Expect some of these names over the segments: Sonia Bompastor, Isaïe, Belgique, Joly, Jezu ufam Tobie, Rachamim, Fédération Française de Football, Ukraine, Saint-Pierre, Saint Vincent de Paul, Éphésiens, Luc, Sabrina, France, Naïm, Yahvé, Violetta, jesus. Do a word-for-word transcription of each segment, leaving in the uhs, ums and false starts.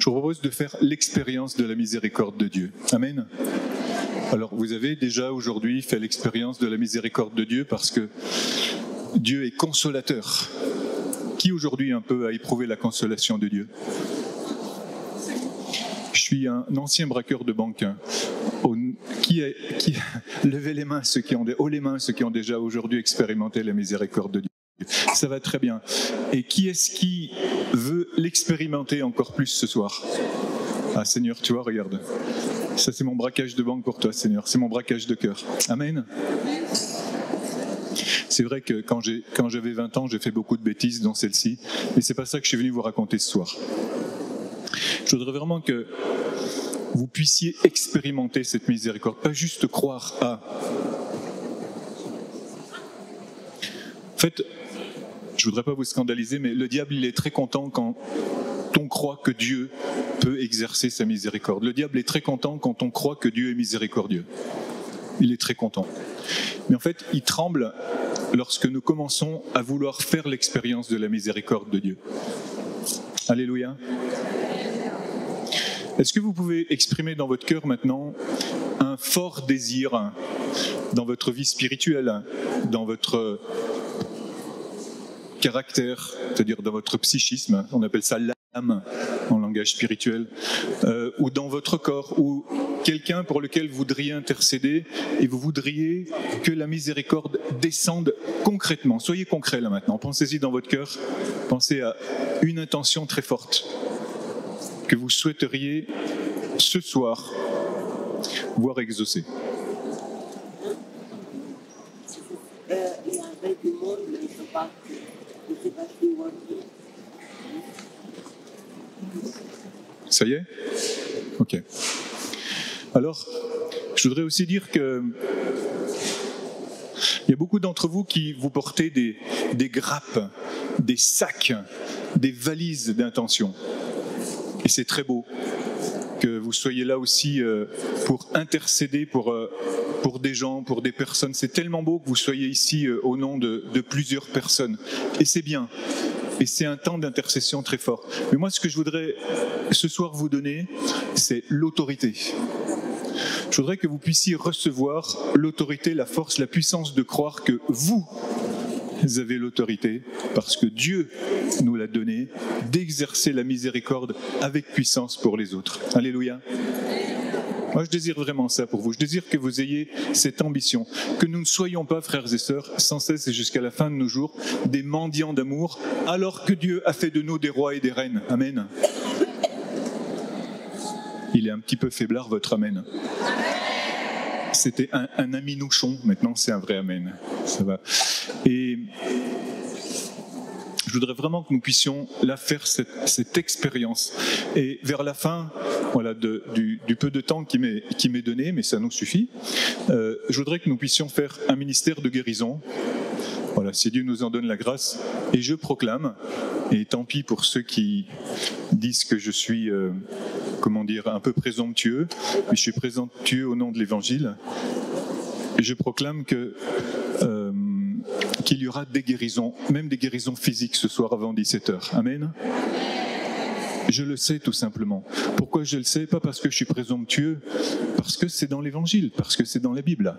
Je vous propose de faire l'expérience de la miséricorde de Dieu. Amen. Alors, vous avez déjà aujourd'hui fait l'expérience de la miséricorde de Dieu parce que Dieu est consolateur. Qui aujourd'hui un peu a éprouvé la consolation de Dieu ? Je suis un ancien braqueur de banque. Qui, est, qui levez les mains ceux qui ont des haut les mains ceux qui ont déjà aujourd'hui expérimenté la miséricorde de Dieu. Ça va très bien. Et qui est-ce qui veut l'expérimenter encore plus ce soir? Ah Seigneur, tu vois, regarde. Ça c'est mon braquage de banque pour toi, Seigneur. C'est mon braquage de cœur. Amen. C'est vrai que quand, j'ai, quand j'avais vingt ans, j'ai fait beaucoup de bêtises, dont celle-ci. Mais c'est pas ça que je suis venu vous raconter ce soir. Je voudrais vraiment que vous puissiez expérimenter cette miséricorde, pas juste croire à. En fait, je ne voudrais pas vous scandaliser, mais le diable, il est très content quand on croit que Dieu peut exercer sa miséricorde. Le diable est très content quand on croit que Dieu est miséricordieux. Il est très content. Mais en fait, il tremble lorsque nous commençons à vouloir faire l'expérience de la miséricorde de Dieu. Alléluia. Est-ce que vous pouvez exprimer dans votre cœur maintenant un fort désir dans votre vie spirituelle, dans votre caractère, c'est-à-dire dans votre psychisme, on appelle ça l'âme en langage spirituel, euh, ou dans votre corps, ou quelqu'un pour lequel vous voudriez intercéder et vous voudriez que la miséricorde descende concrètement. Soyez concret là maintenant, pensez-y dans votre cœur, pensez à une intention très forte que vous souhaiteriez ce soir voir exaucer. Ça y est ? Ok. Alors, je voudrais aussi dire que il y a beaucoup d'entre vous qui vous portez des, des grappes, des sacs, des valises d'intention. Et c'est très beau que vous soyez là aussi pour intercéder pour, pour des gens, pour des personnes. C'est tellement beau que vous soyez ici au nom de, de plusieurs personnes. Et c'est bien. Et c'est un temps d'intercession très fort. Mais moi, ce que je voudrais ce soir vous donner, c'est l'autorité. Je voudrais que vous puissiez recevoir l'autorité, la force, la puissance de croire que vous avez l'autorité, parce que Dieu nous l'a donné, d'exercer la miséricorde avec puissance pour les autres. Alléluia. Moi, je désire vraiment ça pour vous. Je désire que vous ayez cette ambition, que nous ne soyons pas, frères et sœurs, sans cesse et jusqu'à la fin de nos jours, des mendiants d'amour, alors que Dieu a fait de nous des rois et des reines. Amen. Il est un petit peu faiblard, votre amen. C'était un, un ami nouchon, maintenant c'est un vrai amen. Ça va. Et je voudrais vraiment que nous puissions là faire cette, cette expérience. Et vers la fin, voilà, de, du, du peu de temps qui m'est, qui m'est donné, mais ça nous suffit, euh, je voudrais que nous puissions faire un ministère de guérison. Voilà, si Dieu nous en donne la grâce, et je proclame, et tant pis pour ceux qui disent que je suis, euh, comment dire, un peu présomptueux, mais je suis présomptueux au nom de l'Évangile, et je proclame que, euh, qu'il y aura des guérisons, même des guérisons physiques ce soir avant dix-sept heures. Amen. Je le sais tout simplement. Pourquoi je le sais? Pas parce que je suis présomptueux, parce que c'est dans l'Évangile, parce que c'est dans la Bible,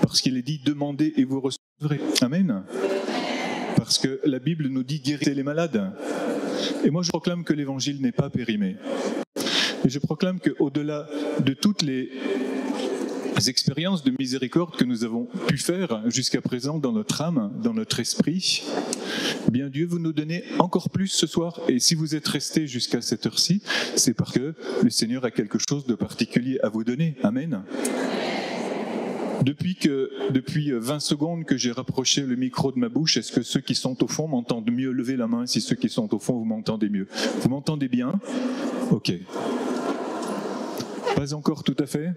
parce qu'il est dit « Demandez et vous recevrez ». Amen. Parce que la Bible nous dit guérir les malades. Et moi, je proclame que l'Évangile n'est pas périmé. Et je proclame qu'au-delà de toutes les expériences de miséricorde que nous avons pu faire jusqu'à présent dans notre âme, dans notre esprit, eh bien Dieu veut nous donner encore plus ce soir. Et si vous êtes restés jusqu'à cette heure-ci, c'est parce que le Seigneur a quelque chose de particulier à vous donner. Amen. Depuis, que, depuis vingt secondes que j'ai rapproché le micro de ma bouche, est-ce que ceux qui sont au fond m'entendent mieux? Levez la main si ceux qui sont au fond, vous m'entendez mieux. Vous m'entendez bien? Ok. Pas encore tout à fait?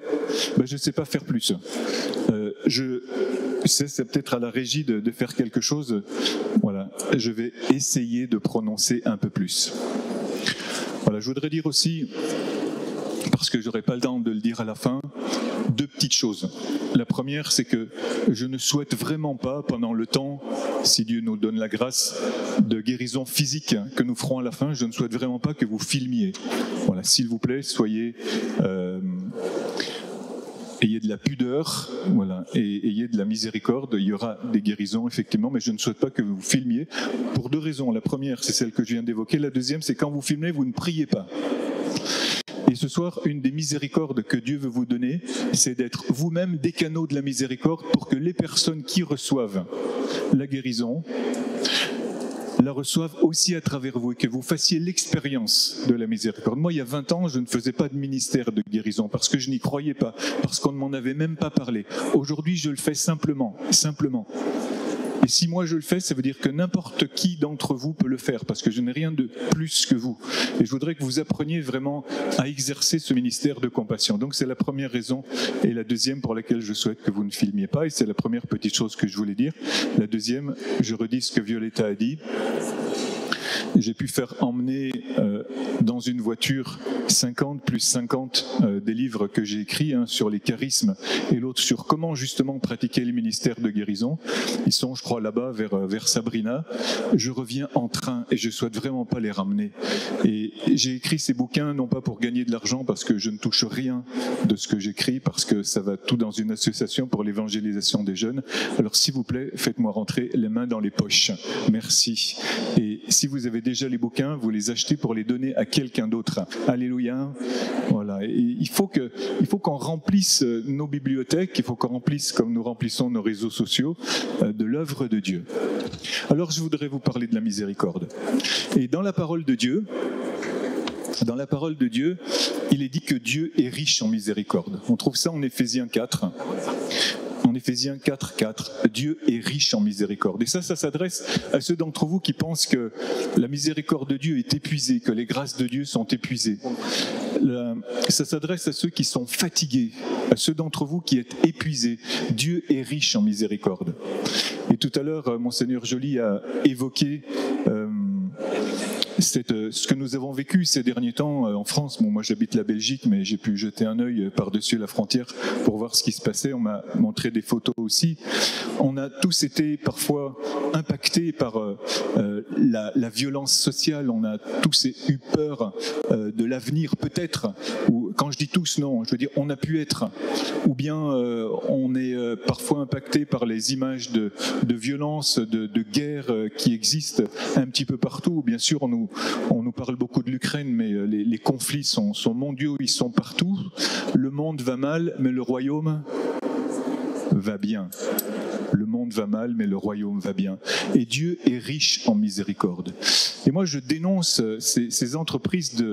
Ben, je ne sais pas faire plus. Euh, je sais, c'est peut-être à la régie de, de faire quelque chose. Voilà, je vais essayer de prononcer un peu plus. Voilà, je voudrais dire aussi, parce que je n'aurai pas le temps de le dire à la fin, deux petites choses. La première, c'est que je ne souhaite vraiment pas, pendant le temps, si Dieu nous donne la grâce de guérison physique que nous ferons à la fin, je ne souhaite vraiment pas que vous filmiez. Voilà, s'il vous plaît, soyez... Euh, ayez de la pudeur, voilà, et ayez de la miséricorde. Il y aura des guérisons, effectivement, mais je ne souhaite pas que vous filmiez. Pour deux raisons. La première, c'est celle que je viens d'évoquer. La deuxième, c'est quand vous filmez, vous ne priez pas. Et ce soir, une des miséricordes que Dieu veut vous donner, c'est d'être vous-même des canaux de la miséricorde pour que les personnes qui reçoivent la guérison la reçoivent aussi à travers vous et que vous fassiez l'expérience de la miséricorde. Moi, il y a vingt ans, je ne faisais pas de ministère de guérison parce que je n'y croyais pas, parce qu'on ne m'en avait même pas parlé. Aujourd'hui, je le fais simplement, simplement. Et si moi je le fais, ça veut dire que n'importe qui d'entre vous peut le faire, parce que je n'ai rien de plus que vous. Et je voudrais que vous appreniez vraiment à exercer ce ministère de compassion. Donc c'est la première raison, et la deuxième pour laquelle je souhaite que vous ne filmiez pas, et c'est la première petite chose que je voulais dire. La deuxième, je redis ce que Violetta a dit. J'ai pu faire emmener euh, dans une voiture cinquante plus cinquante euh, des livres que j'ai écrits, hein, sur les charismes et l'autre sur comment justement pratiquer les ministères de guérison. Ils sont, je crois, là-bas vers, vers Sabrina. Je reviens en train et je ne souhaite vraiment pas les ramener. Et j'ai écrit ces bouquins non pas pour gagner de l'argent, parce que je ne touche rien de ce que j'écris, parce que ça va tout dans une association pour l'évangélisation des jeunes. Alors s'il vous plaît, faites-moi rentrer les mains dans les poches. Merci. Et si vous avez déjà les bouquins, vous les achetez pour les donner à quelqu'un d'autre. Alléluia. Voilà. Et il faut que, il faut qu'on remplisse nos bibliothèques, il faut qu'on remplisse, comme nous remplissons nos réseaux sociaux, de l'œuvre de Dieu. Alors je voudrais vous parler de la miséricorde. Et dans la parole de Dieu, dans la parole de Dieu, il est dit que Dieu est riche en miséricorde. On trouve ça en Éphésiens quatre. En Éphésiens quatre, quatre, Dieu est riche en miséricorde. Et ça, ça s'adresse à ceux d'entre vous qui pensent que la miséricorde de Dieu est épuisée, que les grâces de Dieu sont épuisées. La, ça s'adresse à ceux qui sont fatigués, à ceux d'entre vous qui êtes épuisés. Dieu est riche en miséricorde. Et tout à l'heure, Monseigneur Joly a évoqué... Euh, C'est ce que nous avons vécu ces derniers temps en France. Bon, moi j'habite la Belgique, mais j'ai pu jeter un œil par-dessus la frontière pour voir ce qui se passait. On m'a montré des photos aussi. On a tous été parfois impactés par euh, la, la violence sociale. On a tous eu peur euh, de l'avenir, peut-être. Ou quand je dis tous, non, je veux dire on a pu être. Ou bien euh, on est euh, parfois impacté par les images de, de violence, de, de guerre euh, qui existent un petit peu partout. Bien sûr, on nous On nous parle beaucoup de l'Ukraine, mais les, les conflits sont, sont mondiaux, ils sont partout. Le monde va mal, mais le royaume va bien. Le monde va mal, mais le royaume va bien. Et Dieu est riche en miséricorde. Et moi, je dénonce ces, ces entreprises de,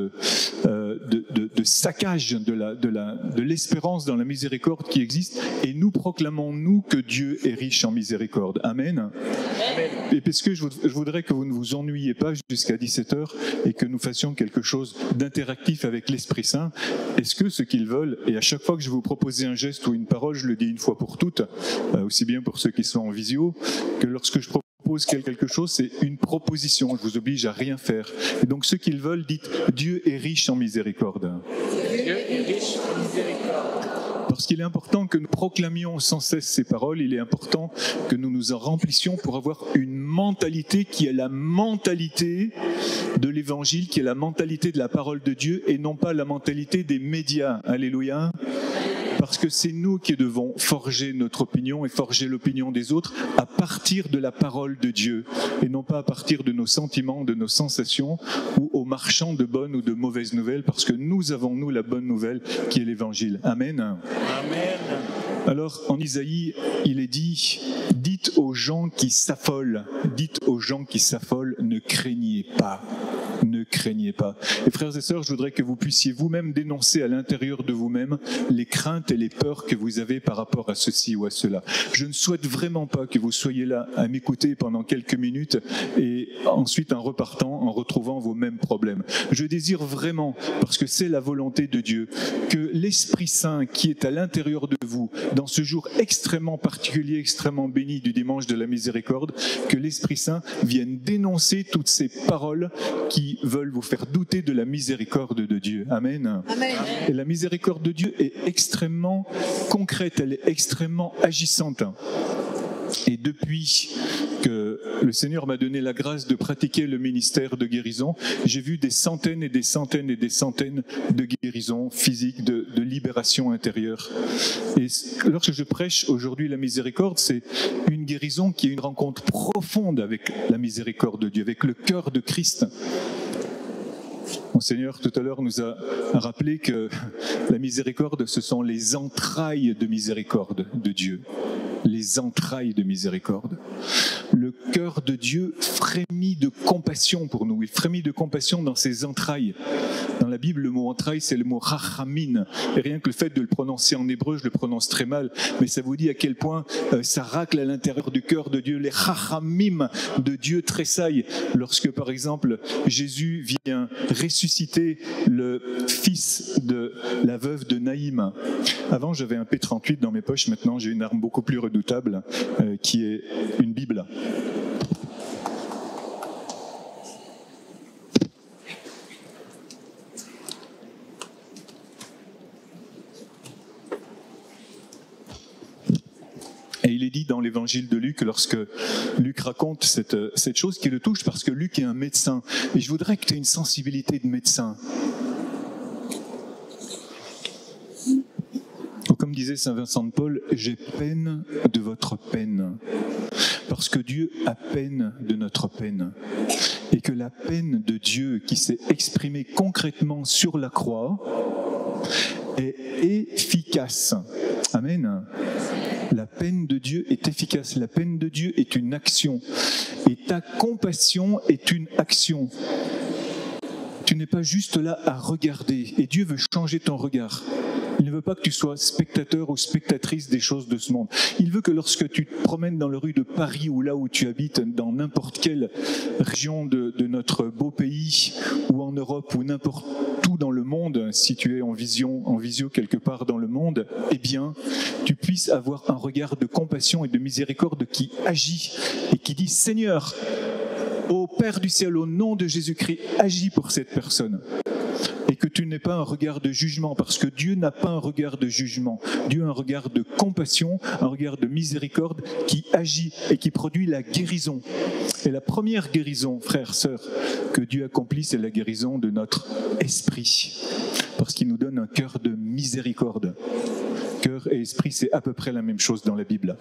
euh, de, de, de saccage de, la, de, la, de l'espérance dans la miséricorde qui existe. Et nous proclamons, nous, que Dieu est riche en miséricorde. Amen. Amen. Et parce que je, je voudrais que vous ne vous ennuyiez pas jusqu'à dix-sept heures et que nous fassions quelque chose d'interactif avec l'Esprit Saint. Est-ce que ce qu'ils veulent, et à chaque fois que je vous propose un geste ou une parole, je le dis une fois pour toutes, euh, aussi bien pour ceux qui sont en visio, que lorsque je propose quelque chose, c'est une proposition. Je vous oblige à rien faire. Et donc ceux qui le veulent, dites « Dieu est riche en miséricorde ». Dieu est riche en miséricorde. Parce qu'il est important que nous proclamions sans cesse ces paroles, il est important que nous nous en remplissions pour avoir une mentalité qui est la mentalité de l'Évangile, qui est la mentalité de la parole de Dieu et non pas la mentalité des médias. Alléluia. Parce que c'est nous qui devons forger notre opinion et forger l'opinion des autres à partir de la parole de Dieu et non pas à partir de nos sentiments, de nos sensations ou aux marchands de bonnes ou de mauvaises nouvelles, parce que nous avons, nous, la bonne nouvelle qui est l'Évangile. Amen. Amen. Alors, en Isaïe, il est dit « Dites aux gens qui s'affolent, dites aux gens qui s'affolent, ne craignez pas. » Ne craignez pas. Et frères et sœurs, je voudrais que vous puissiez vous-même dénoncer à l'intérieur de vous-même les craintes et les peurs que vous avez par rapport à ceci ou à cela. Je ne souhaite vraiment pas que vous soyez là à m'écouter pendant quelques minutes et ensuite en repartant, en retrouvant vos mêmes problèmes. Je désire vraiment, parce que c'est la volonté de Dieu, que l'Esprit Saint qui est à l'intérieur de vous, dans ce jour extrêmement particulier, extrêmement béni du dimanche de la miséricorde, que l'Esprit Saint vienne dénoncer toutes ces paroles qui qui veulent vous faire douter de la miséricorde de Dieu. Amen. Amen. Et la miséricorde de Dieu est extrêmement concrète, elle est extrêmement agissante. Et depuis que le Seigneur m'a donné la grâce de pratiquer le ministère de guérison, j'ai vu des centaines et des centaines et des centaines de guérisons physiques, de, de libération intérieure. Et lorsque je prêche aujourd'hui la miséricorde, c'est une guérison qui est une rencontre profonde avec la miséricorde de Dieu, avec le cœur de Christ. Mon Seigneur, tout à l'heure, nous a rappelé que la miséricorde, ce sont les entrailles de miséricorde de Dieu. Les entrailles de miséricorde. Le cœur de Dieu frémit de compassion pour nous. Il frémit de compassion dans ses entrailles. Dans la Bible, le mot entraille, c'est le mot rachamim. Et rien que le fait de le prononcer en hébreu, je le prononce très mal, mais ça vous dit à quel point euh, ça racle à l'intérieur du cœur de Dieu. Les rachamim de Dieu tressaillent lorsque, par exemple, Jésus vient ressusciter le fils de la veuve de Naïm. Avant, j'avais un P trente-huit dans mes poches. Maintenant, j'ai une arme beaucoup plus redoutable, euh, qui est une Bible. Et il est dit dans l'évangile de Luc, lorsque Luc raconte cette, cette chose qui le touche, parce que Luc est un médecin. Et je voudrais que tu aies une sensibilité de médecin. Comme disait Saint Vincent de Paul, j'ai peine de votre peine, parce que Dieu a peine de notre peine, et que la peine de Dieu qui s'est exprimée concrètement sur la croix est efficace. Amen. La peine de Dieu est efficace, la peine de Dieu est une action, et ta compassion est une action. Tu n'es pas juste là à regarder, et Dieu veut changer ton regard. Il ne veut pas que tu sois spectateur ou spectatrice des choses de ce monde. Il veut que lorsque tu te promènes dans les rues de Paris ou là où tu habites, dans n'importe quelle région de, de notre beau pays ou en Europe ou n'importe où dans le monde, si tu es en vision, en visio quelque part dans le monde, eh bien, tu puisses avoir un regard de compassion et de miséricorde qui agit et qui dit « Seigneur, ô Père du ciel, au nom de Jésus-Christ, agis pour cette personne ». Et que tu n'aies pas un regard de jugement, parce que Dieu n'a pas un regard de jugement. Dieu a un regard de compassion, un regard de miséricorde qui agit et qui produit la guérison. Et la première guérison, frères, sœurs, que Dieu accomplit, c'est la guérison de notre esprit, parce qu'il nous donne un cœur de miséricorde. Cœur et esprit, c'est à peu près la même chose dans la Bible.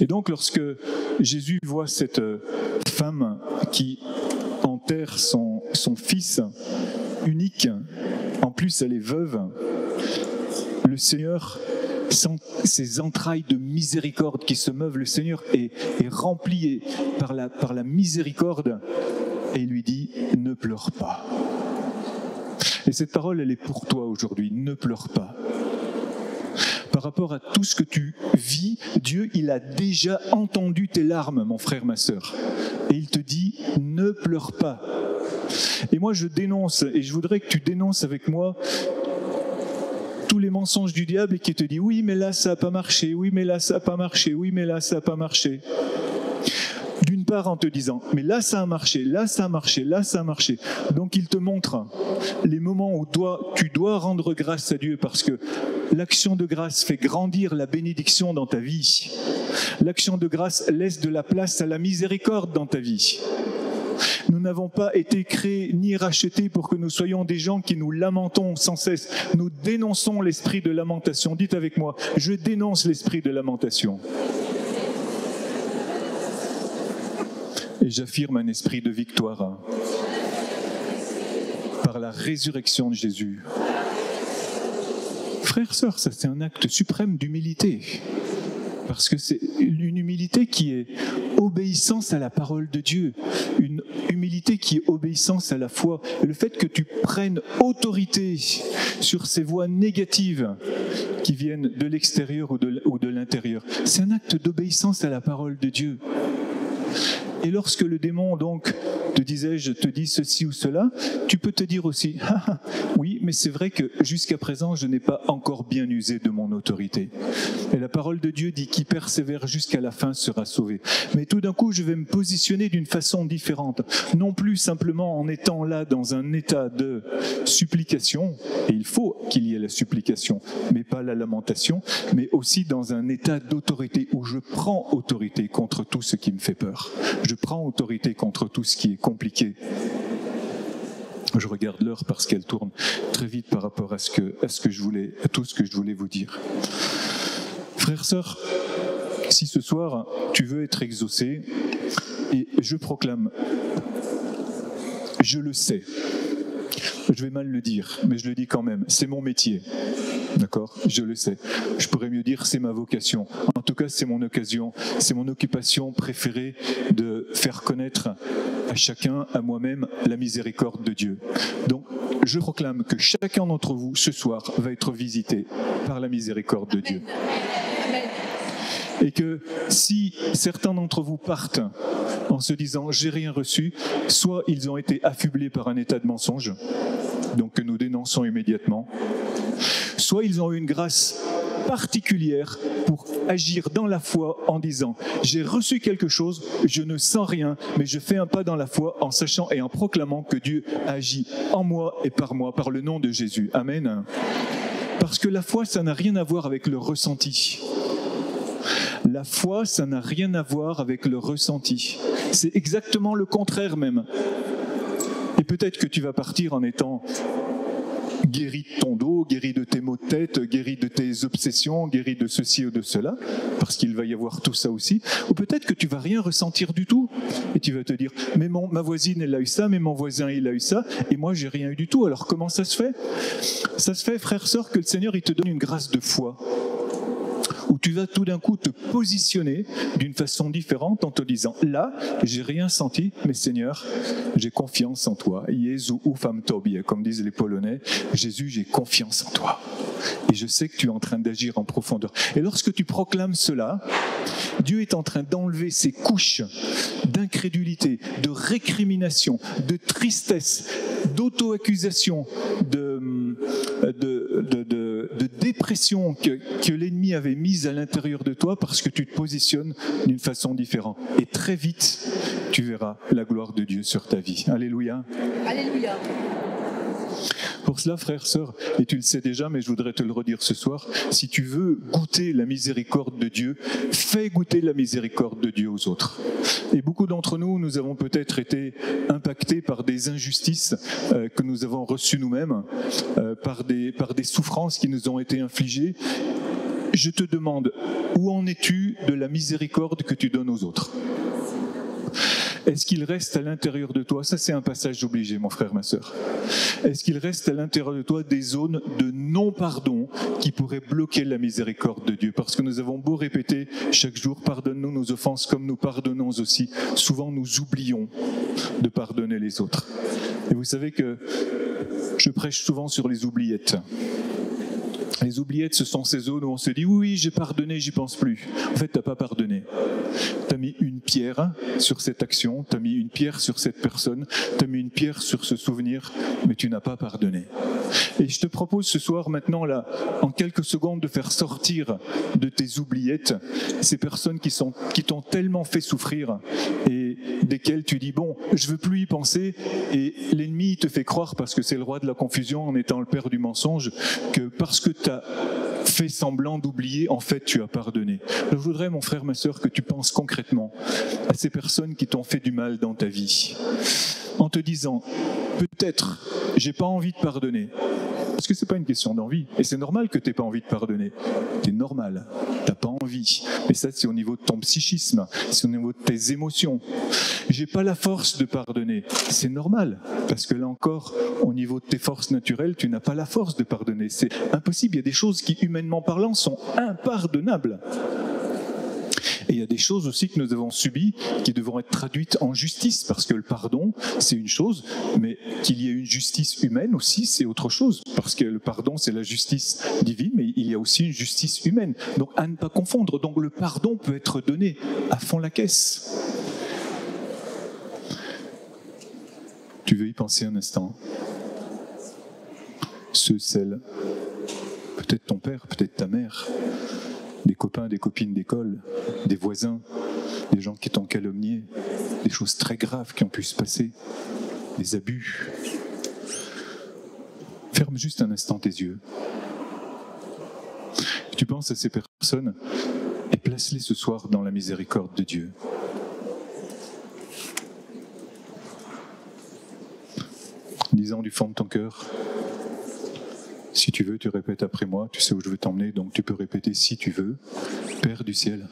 Et donc, lorsque Jésus voit cette femme qui enterre son, son fils unique, en plus elle est veuve, le Seigneur sent ses entrailles de miséricorde qui se meuvent, le Seigneur est, est rempli par la, par la miséricorde et lui dit « Ne pleure pas ». Et cette parole, elle est pour toi aujourd'hui, « Ne pleure pas ». Par rapport à tout ce que tu vis, Dieu, il a déjà entendu tes larmes, mon frère, ma sœur. Et il te dit, ne pleure pas. Et moi, je dénonce, et je voudrais que tu dénonces avec moi tous les mensonges du diable qui te dit, oui, mais là, ça n'a pas marché, oui, mais là, ça n'a pas marché, oui, mais là, ça n'a pas marché. D'une part, en te disant, mais là, ça a marché, là, ça a marché, là, ça a marché. Donc, il te montre les moments où toi, tu dois rendre grâce à Dieu parce que l'action de grâce fait grandir la bénédiction dans ta vie. L'action de grâce laisse de la place à la miséricorde dans ta vie. Nous n'avons pas été créés ni rachetés pour que nous soyons des gens qui nous lamentons sans cesse. Nous dénonçons l'esprit de lamentation. Dites avec moi, je dénonce l'esprit de lamentation. Et j'affirme un esprit de victoire par la résurrection de Jésus. Frères, sœurs, ça c'est un acte suprême d'humilité, parce que c'est une humilité qui est obéissance à la parole de Dieu, une humilité qui est obéissance à la foi. Le fait que tu prennes autorité sur ces voies négatives qui viennent de l'extérieur ou de l'intérieur, c'est un acte d'obéissance à la parole de Dieu. Et lorsque le démon donc te disais, je te dis ceci ou cela, tu peux te dire aussi, ah, oui, mais c'est vrai que jusqu'à présent, je n'ai pas encore bien usé de mon autorité. Et la parole de Dieu dit, qui persévère jusqu'à la fin sera sauvé. Mais tout d'un coup, je vais me positionner d'une façon différente, non plus simplement en étant là dans un état de supplication, et il faut qu'il y ait la supplication, mais pas la lamentation, mais aussi dans un état d'autorité, où je prends autorité contre tout ce qui me fait peur. Je prends autorité contre tout ce qui est compliqué. Je regarde l'heure parce qu'elle tourne très vite par rapport à ce que, à ce que je voulais, à tout ce que je voulais vous dire. Frères, sœurs, si ce soir tu veux être exaucé, et je proclame, je le sais, je vais mal le dire, mais je le dis quand même, c'est mon métier. D'accord, je le sais. Je pourrais mieux dire c'est ma vocation. En tout cas, c'est mon occasion, c'est mon occupation préférée de faire connaître à chacun, à moi-même, la miséricorde de Dieu. Donc, je proclame que chacun d'entre vous, ce soir, va être visité par la miséricorde de Dieu. Et que si certains d'entre vous partent en se disant « j'ai rien reçu », soit ils ont été affublés par un état de mensonge, donc que nous dénonçons immédiatement, soit ils ont eu une grâce particulière pour agir dans la foi en disant « j'ai reçu quelque chose, je ne sens rien, mais je fais un pas dans la foi en sachant et en proclamant que Dieu agit en moi et par moi, par le nom de Jésus. » Amen. Parce que la foi, ça n'a rien à voir avec le ressenti. La foi, ça n'a rien à voir avec le ressenti. C'est exactement le contraire même. Et peut-être que tu vas partir en étant guéri de ton dos, guéri de tes maux de tête, guéri de tes obsessions, guéri de ceci ou de cela, parce qu'il va y avoir tout ça aussi. Ou peut-être que tu vas rien ressentir du tout. Et tu vas te dire, mais mon, ma voisine, elle a eu ça, mais mon voisin, il a eu ça, et moi, j'ai rien eu du tout. Alors comment ça se fait? Ça se fait, frère, sœur, que le Seigneur, il te donne une grâce de foi, où tu vas tout d'un coup te positionner d'une façon différente en te disant « Là, j'ai rien senti, mais Seigneur, j'ai confiance en toi. Jezu ufam Tobie, comme disent les Polonais, Jésus, j'ai confiance en toi. Et je sais que tu es en train d'agir en profondeur. » Et lorsque tu proclames cela, Dieu est en train d'enlever ces couches d'incrédulité, de récrimination, de tristesse, d'auto-accusation, de, de, de, de, de dépression que, que l'ennemi avait mise à l'intérieur de toi parce que tu te positionnes d'une façon différente. Et très vite, tu verras la gloire de Dieu sur ta vie. Alléluia. Alléluia. Pour cela, frère, sœur, et tu le sais déjà, mais je voudrais te le redire ce soir, si tu veux goûter la miséricorde de Dieu, fais goûter la miséricorde de Dieu aux autres. Et beaucoup d'entre nous, nous avons peut-être été impactés par des injustices euh, que nous avons reçues nous-mêmes, euh, par des, par des souffrances qui nous ont été infligées. Je te demande, où en es-tu de la miséricorde que tu donnes aux autres ? Est-ce qu'il reste à l'intérieur de toi, ça c'est un passage obligé mon frère, ma sœur, est-ce qu'il reste à l'intérieur de toi des zones de non-pardon qui pourraient bloquer la miséricorde de Dieu? Parce que nous avons beau répéter chaque jour, pardonne-nous nos offenses comme nous pardonnons aussi, souvent nous oublions de pardonner les autres. Et vous savez que je prêche souvent sur les oubliettes. Les oubliettes, ce sont ces zones où on se dit « oui, oui, j'ai pardonné, j'y pense plus ». En fait, tu n'as pas pardonné. Tu as mis une pierre sur cette action, tu as mis une pierre sur cette personne, tu as mis une pierre sur ce souvenir, mais tu n'as pas pardonné. Et je te propose ce soir, maintenant, là, en quelques secondes, de faire sortir de tes oubliettes ces personnes qui sont, qui t'ont tellement fait souffrir et desquelles tu dis « bon, je ne veux plus y penser » et l'ennemi te fait croire, parce que c'est le roi de la confusion en étant le père du mensonge, que parce que tu fait semblant d'oublier, en fait tu as pardonné. Je voudrais mon frère, ma sœur, que tu penses concrètement à ces personnes qui t'ont fait du mal dans ta vie, en te disant, peut-être j'ai pas envie de pardonner, parce que c'est pas une question d'envie, et c'est normal que t'aies pas envie de pardonner, t'es normal, t'as pas envie, mais ça c'est au niveau de ton psychisme, c'est au niveau de tes émotions. J'ai pas la force de pardonner, c'est normal, parce que là encore, au niveau de tes forces naturelles, tu n'as pas la force de pardonner, c'est impossible, il y a des choses qui, humainement parlant, sont impardonnables. Et il y a des choses aussi que nous avons subies qui devront être traduites en justice, parce que le pardon, c'est une chose, mais qu'il y ait une justice humaine aussi, c'est autre chose, parce que le pardon, c'est la justice divine, mais il y a aussi une justice humaine. Donc à ne pas confondre, donc le pardon peut être donné à fond la caisse. Tu veux y penser un instant? Ceux, celles, peut-être ton père, peut-être ta mère, des copains, des copines d'école, des voisins, des gens qui t'ont calomnié, des choses très graves qui ont pu se passer, des abus. Ferme juste un instant tes yeux. Tu penses à ces personnes et place-les ce soir dans la miséricorde de Dieu. Disant du fond de ton cœur, si tu veux, tu répètes après moi, tu sais où je veux t'emmener, donc tu peux répéter si tu veux. Père du ciel,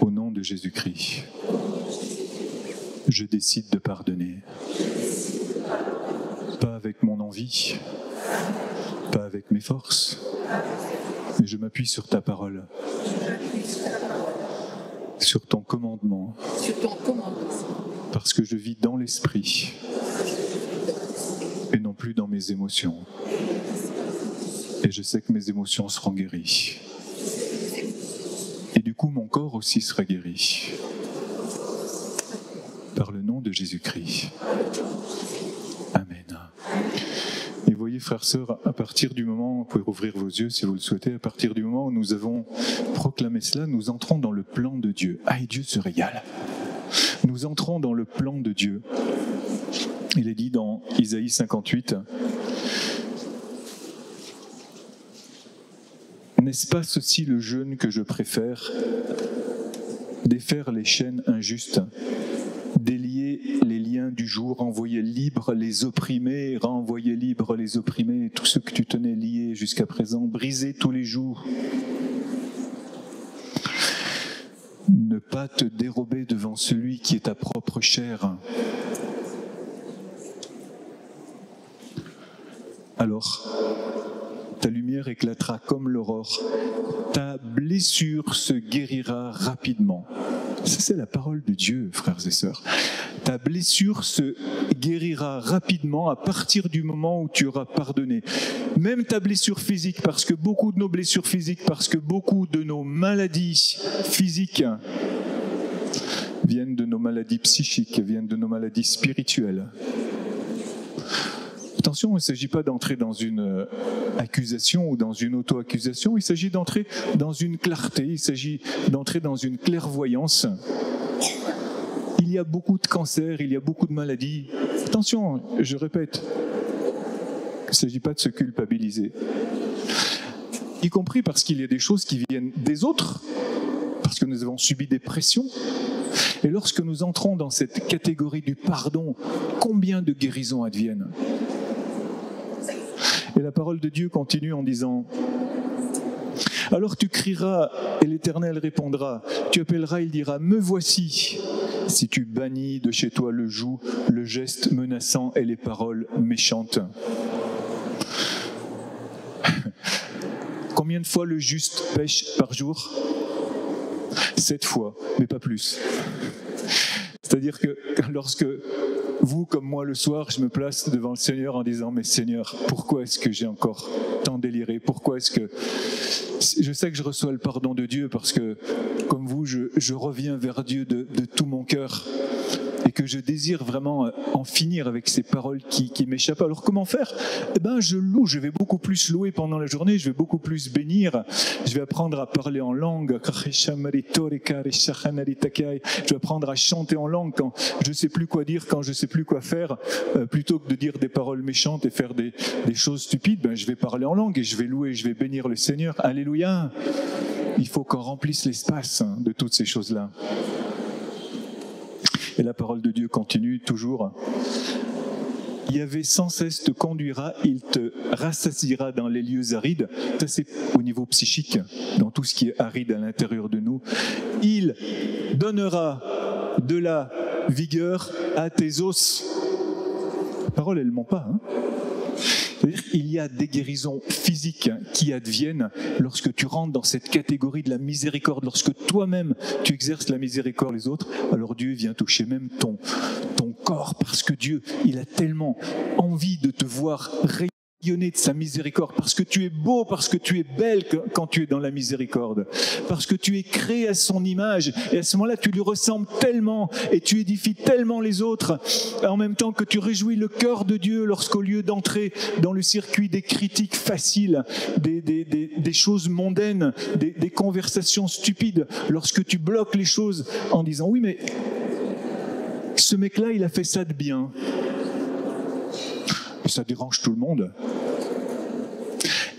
au nom de Jésus-Christ, je décide de pardonner. Pas avec mon envie, pas avec mes forces, mais je m'appuie sur ta parole, sur ton commandement, parce que je vis dans l'esprit et non plus dans mes émotions. Et je sais que mes émotions seront guéries. Et du coup, mon corps aussi sera guéri. Par le nom de Jésus-Christ. Frères, sœurs, à partir du moment, vous pouvez rouvrir vos yeux si vous le souhaitez, à partir du moment où nous avons proclamé cela, nous entrons dans le plan de Dieu. Ah, et Dieu se régale. Nous entrons dans le plan de Dieu. Il est dit dans Isaïe cinquante-huit, « N'est-ce pas ceci le jeûne que je préfère? Défaire les chaînes injustes, délier les liens du jour, envoyer libre les opprimés, renvoyer libre les opprimés, tous ceux que tu tenais liés jusqu'à présent, briser tous les jours. Ne pas te dérober devant celui qui est ta propre chair. Alors, ta lumière éclatera comme l'aurore, ta blessure se guérira rapidement. » C'est la parole de Dieu, frères et sœurs. Ta blessure se guérira rapidement à partir du moment où tu auras pardonné. Même ta blessure physique, parce que beaucoup de nos blessures physiques, parce que beaucoup de nos maladies physiques viennent de nos maladies psychiques, viennent de nos maladies spirituelles. Attention, il ne s'agit pas d'entrer dans une accusation ou dans une auto-accusation, il s'agit d'entrer dans une clarté, il s'agit d'entrer dans une clairvoyance. Il y a beaucoup de cancers, il y a beaucoup de maladies. Attention, je répète, il ne s'agit pas de se culpabiliser. Y compris parce qu'il y a des choses qui viennent des autres, parce que nous avons subi des pressions. Et lorsque nous entrons dans cette catégorie du pardon, combien de guérisons adviennent ? Et la parole de Dieu continue en disant « Alors tu crieras et l'Éternel répondra, tu appelleras, il dira « Me voici !» Si tu bannis de chez toi le joug, le geste menaçant et les paroles méchantes. Combien de fois le juste pêche par jour ? Sept fois, mais pas plus. C'est-à-dire que lorsque... vous, comme moi, le soir, je me place devant le Seigneur en disant « Mais Seigneur, pourquoi est-ce que j'ai encore tant déliré ? Pourquoi est-ce que... » Je sais que je reçois le pardon de Dieu parce que, comme vous, je, je reviens vers Dieu de, de tout mon cœur et que je désire vraiment en finir avec ces paroles qui, qui m'échappent. Alors comment faire ? Eh bien, je loue, je vais beaucoup plus louer pendant la journée, je vais beaucoup plus bénir, je vais apprendre à parler en langue, je vais apprendre à chanter en langue quand je ne sais plus quoi dire, quand je ne sais plus quoi faire, euh, plutôt que de dire des paroles méchantes et faire des, des choses stupides, ben, je vais parler en langue et je vais louer, je vais bénir le Seigneur. Alléluia ! Il faut qu'on remplisse l'espace hein, de toutes ces choses-là. Et la parole de Dieu continue toujours. Yahvé sans cesse te conduira, il te rassasiera dans les lieux arides. Ça, c'est au niveau psychique, dans tout ce qui est aride à l'intérieur de nous. Il donnera de la vigueur à tes os. La parole, elle ne ment pas. Hein ? C'est-à-dire qu'il y a des guérisons physiques qui adviennent lorsque tu rentres dans cette catégorie de la miséricorde, lorsque toi-même tu exerces la miséricorde les autres, alors Dieu vient toucher même ton, ton corps, parce que Dieu, il a tellement envie de te voir rayonner. rayonner de sa miséricorde, parce que tu es beau, parce que tu es belle quand tu es dans la miséricorde, parce que tu es créé à son image, et à ce moment-là, tu lui ressembles tellement, et tu édifies tellement les autres, en même temps que tu réjouis le cœur de Dieu lorsqu'au lieu d'entrer dans le circuit des critiques faciles, des, des, des, des choses mondaines, des, des conversations stupides, lorsque tu bloques les choses en disant « Oui, mais ce mec-là, il a fait ça de bien ». Ça dérange tout le monde.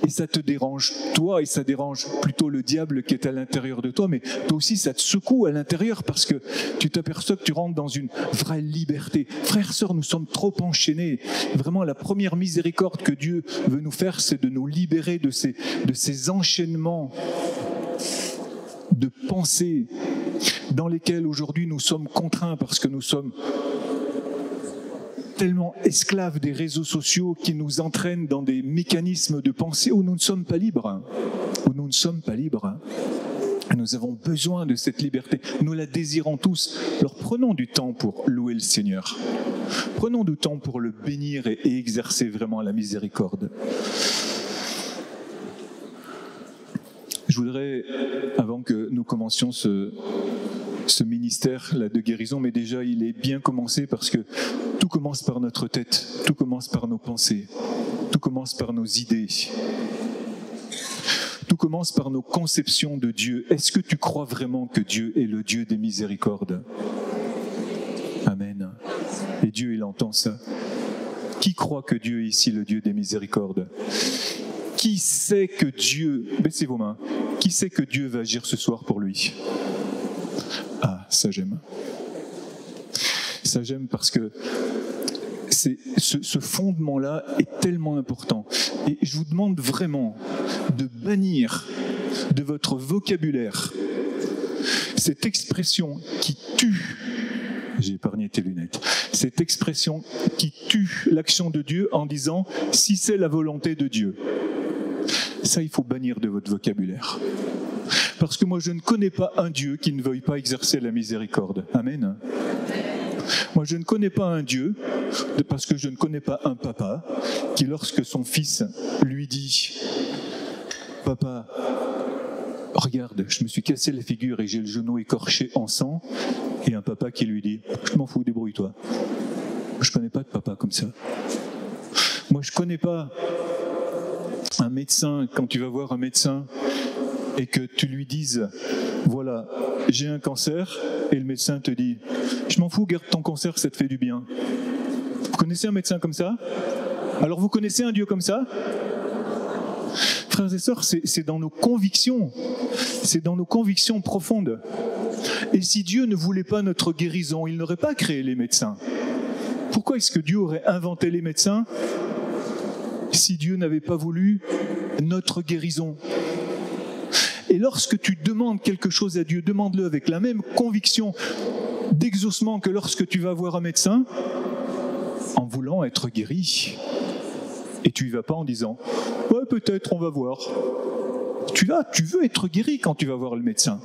Et ça te dérange toi, et ça dérange plutôt le diable qui est à l'intérieur de toi, mais toi aussi ça te secoue à l'intérieur parce que tu t'aperçois que tu rentres dans une vraie liberté. Frères, sœurs, nous sommes trop enchaînés. Vraiment, la première miséricorde que Dieu veut nous faire, c'est de nous libérer de ces, de ces enchaînements de pensées dans lesquels aujourd'hui nous sommes contraints parce que nous sommes tellement esclaves des réseaux sociaux qui nous entraînent dans des mécanismes de pensée où nous ne sommes pas libres, où nous ne sommes pas libres. Nous avons besoin de cette liberté, nous la désirons tous. Alors prenons du temps pour louer le Seigneur, prenons du temps pour le bénir et, et exercer vraiment la miséricorde. Je voudrais, avant que nous commencions ce... ce ministère là de guérison, mais déjà il est bien commencé parce que tout commence par notre tête, tout commence par nos pensées, tout commence par nos idées, tout commence par nos conceptions de Dieu. Est-ce que tu crois vraiment que Dieu est le Dieu des miséricordes? Amen. Et Dieu, il entend ça. Qui croit que Dieu est ici le Dieu des miséricordes? Qui sait que Dieu, baissez vos mains, qui sait que Dieu va agir ce soir pour lui? Ah, ça j'aime. Ça j'aime parce que c'est, ce, ce fondement-là est tellement important. Et je vous demande vraiment de bannir de votre vocabulaire cette expression qui tue, j'ai épargné tes lunettes, cette expression qui tue l'action de Dieu en disant « si c'est la volonté de Dieu ». Ça, il faut bannir de votre vocabulaire. Parce que moi, je ne connais pas un Dieu qui ne veuille pas exercer la miséricorde. Amen. Moi, je ne connais pas un Dieu, parce que je ne connais pas un papa, qui lorsque son fils lui dit « Papa, regarde, je me suis cassé la figure et j'ai le genou écorché en sang. » Et un papa qui lui dit « Je m'en fous, débrouille-toi. » Je ne connais pas de papa comme ça. Moi, je ne connais pas un médecin, quand tu vas voir un médecin, et que tu lui dises « Voilà, j'ai un cancer » et le médecin te dit « Je m'en fous, garde ton cancer, ça te fait du bien. » Vous connaissez un médecin comme ça? Alors vous connaissez un Dieu comme ça? Frères et sœurs, c'est, c'est dans nos convictions, c'est dans nos convictions profondes. Et si Dieu ne voulait pas notre guérison, il n'aurait pas créé les médecins. Pourquoi est-ce que Dieu aurait inventé les médecins si Dieu n'avait pas voulu notre guérison? Et lorsque tu demandes quelque chose à Dieu, demande-le avec la même conviction d'exaucement que lorsque tu vas voir un médecin, en voulant être guéri. Et tu y vas pas en disant « Ouais, peut-être, on va voir ». Tu vas, tu veux être guéri quand tu vas voir le médecin.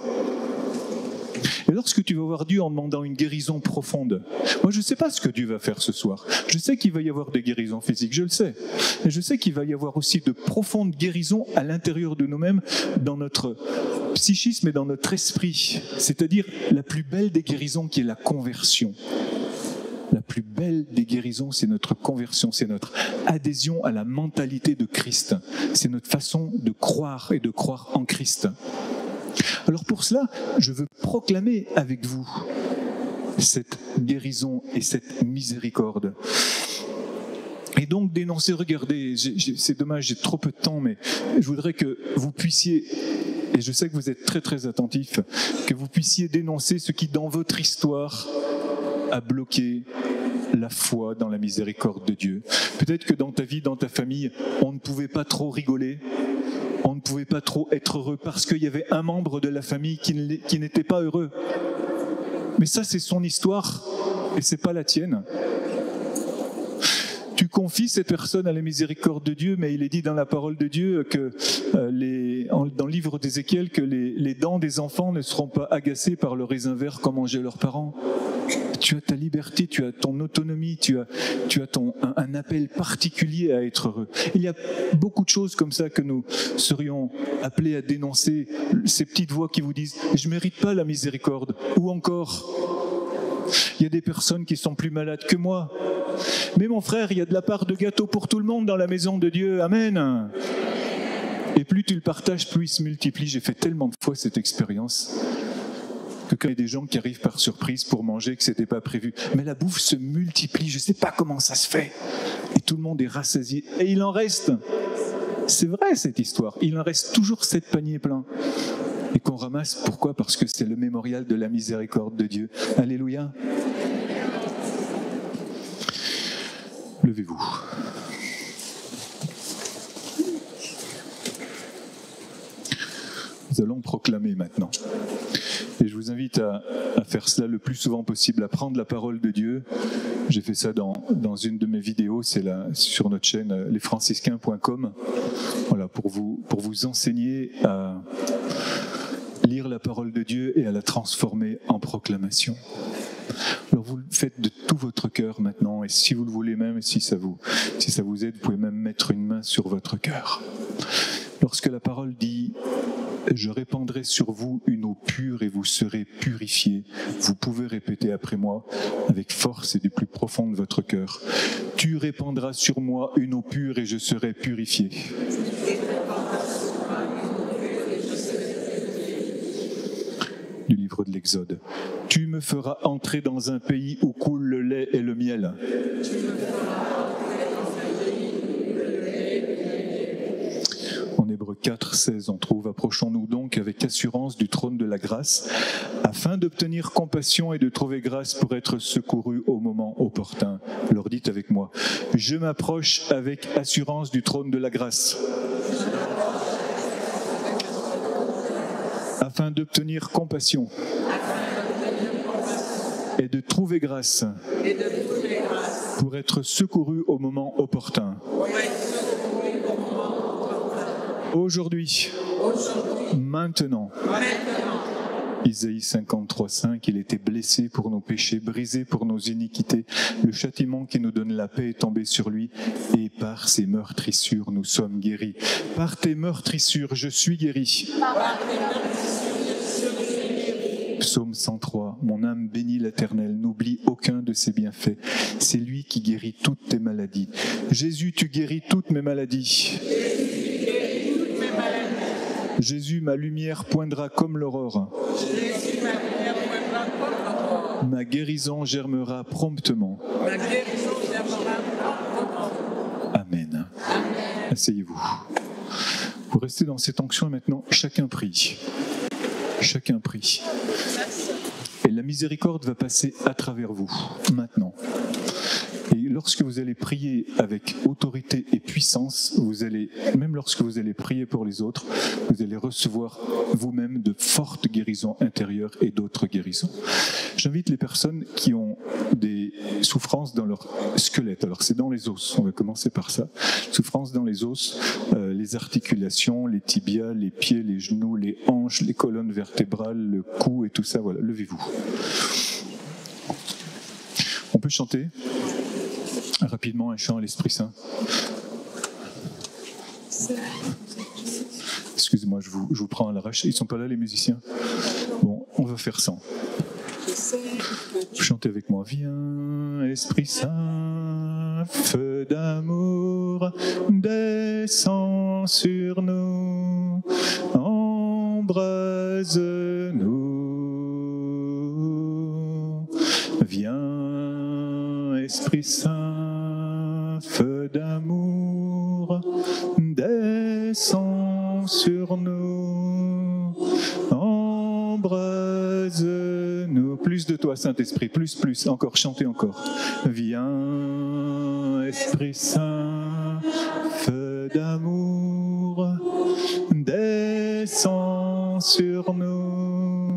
Et lorsque tu vas voir Dieu en demandant une guérison profonde, moi je ne sais pas ce que Dieu va faire ce soir. Je sais qu'il va y avoir des guérisons physiques, je le sais. Et je sais qu'il va y avoir aussi de profondes guérisons à l'intérieur de nous-mêmes, dans notre psychisme et dans notre esprit. C'est-à-dire la plus belle des guérisons qui est la conversion. La plus belle des guérisons, c'est notre conversion, c'est notre adhésion à la mentalité de Christ. C'est notre façon de croire et de croire en Christ. Alors pour cela, je veux proclamer avec vous cette guérison et cette miséricorde. Et donc d'énoncer, regardez, j'ai, j'ai, c'est dommage, j'ai trop peu de temps, mais je voudrais que vous puissiez, et je sais que vous êtes très très attentifs, que vous puissiez dénoncer ce qui dans votre histoire a bloqué la foi dans la miséricorde de Dieu. Peut-être que dans ta vie, dans ta famille, on ne pouvait pas trop rigoler. On ne pouvait pas trop être heureux parce qu'il y avait un membre de la famille qui n'était pas heureux. Mais ça, c'est son histoire et c'est pas la tienne. Tu confies cette personne à la miséricorde de Dieu, mais il est dit dans la parole de Dieu que euh, les, en, dans le livre d'Ézéchiel que les, les dents des enfants ne seront pas agacées par le raisin vert comme mangeaient leurs parents. tu as ta liberté, tu as ton autonomie, tu as, tu as ton, un, un appel particulier à être heureux. Il y a beaucoup de choses comme ça que nous serions appelés à dénoncer, ces petites voix qui vous disent « je ne mérite pas la miséricorde » ou encore « il y a des personnes qui sont plus malades que moi ». Mais mon frère, il y a de la part de gâteau pour tout le monde dans la maison de Dieu. Amen. Et plus tu le partages, plus il se multiplie. J'ai fait tellement de fois cette expérience que quand il y a des gens qui arrivent par surprise pour manger, que ce n'était pas prévu. Mais la bouffe se multiplie, je ne sais pas comment ça se fait. Et tout le monde est rassasié. Et il en reste. C'est vrai cette histoire. Il en reste toujours sept paniers pleins. Et qu'on ramasse, pourquoi ? Parce que c'est le mémorial de la miséricorde de Dieu. Alléluia. Levez-vous. Nous allons proclamer maintenant. Et je vous invite à, à faire cela le plus souvent possible, à prendre la parole de Dieu. J'ai fait ça dans, dans une de mes vidéos, c'est là, sur notre chaîne les franciscains point com. Voilà, pour vous, pour vous enseigner à lire la parole de Dieu et à la transformer en proclamation. Alors vous le faites de tout votre cœur maintenant, et si vous le voulez même, et si ça vous, si ça vous aide, vous pouvez même mettre une main sur votre cœur. Lorsque la parole dit « Je répandrai sur vous une eau pure et vous serez purifiés », vous pouvez répéter après moi, avec force et du plus profond de votre cœur, « Tu répandras sur moi une eau pure et je serai purifié ». Du livre de l'Exode. « Tu me feras entrer dans un pays où coule le lait et le miel. » En Hébreux quatre, seize, on trouve « Approchons-nous donc avec assurance du trône de la grâce, afin d'obtenir compassion et de trouver grâce pour être secourus au moment opportun. » Alors dites avec moi, « Je m'approche avec assurance du trône de la grâce. » Afin d'obtenir compassion et de trouver grâce pour être secouru au moment opportun. Aujourd'hui, maintenant, Isaïe cinquante-trois, cinq, il était blessé pour nos péchés, brisé pour nos iniquités. Le châtiment qui nous donne la paix est tombé sur lui, et par ses meurtrissures, nous sommes guéris. Par tes meurtrissures, je suis guéri. Par tes meurtrissures, je suis guéri. Psaume cent trois, mon âme bénit l'Éternel, n'oublie aucun de ses bienfaits. C'est lui qui guérit toutes tes maladies. Jésus, tu guéris toutes mes maladies. Jésus, ma lumière poindra comme l'aurore. Jésus, ma lumière poindra comme l'aurore. Ma guérison germera promptement. Ma guérison germera promptement. Amen. Amen. Asseyez-vous. Vous restez dans cette onction et maintenant, chacun prie. Chacun prie. Et la miséricorde va passer à travers vous, maintenant. Et lorsque vous allez prier avec autorité et puissance, vous allez, même lorsque vous allez prier pour les autres, vous allez recevoir vous-même de fortes guérisons intérieures et d'autres guérisons. J'invite les personnes qui ont des souffrances dans leur squelette. Alors c'est dans les os, on va commencer par ça. Souffrances dans les os, euh, les articulations, les tibias, les pieds, les genoux, les hanches, les colonnes vertébrales, le cou et tout ça. Voilà, levez-vous. On peut chanter ? Rapidement un chant à l'Esprit Saint. Excusez-moi, je vous, je vous prends à l'arrache. Ils ne sont pas là, les musiciens? Bon, on va faire sans. Vous chantez avec moi. Viens, Esprit Saint, feu d'amour, descends sur nous, embrase-nous. Viens, Esprit Saint, feu d'amour, descends sur nous, embrase-nous. Plus de toi, Saint-Esprit, plus, plus, encore, chantez encore. Viens, Esprit Saint, feu d'amour, descends sur nous,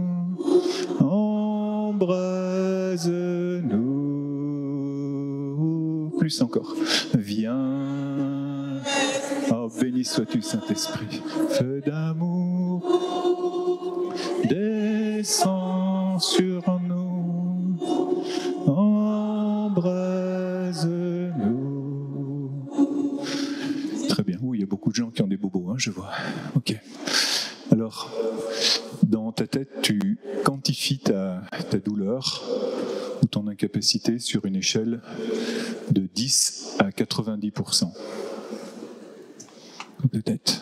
embrase-nous. Encore. Viens, oh béni sois-tu Saint-Esprit, feu d'amour, descends sur nous, beaucoup de gens qui ont des bobos, hein, je vois. Ok. Alors, dans ta tête, tu quantifies ta, ta douleur ou ton incapacité sur une échelle de dix à quatre-vingt-dix pour cent de tête.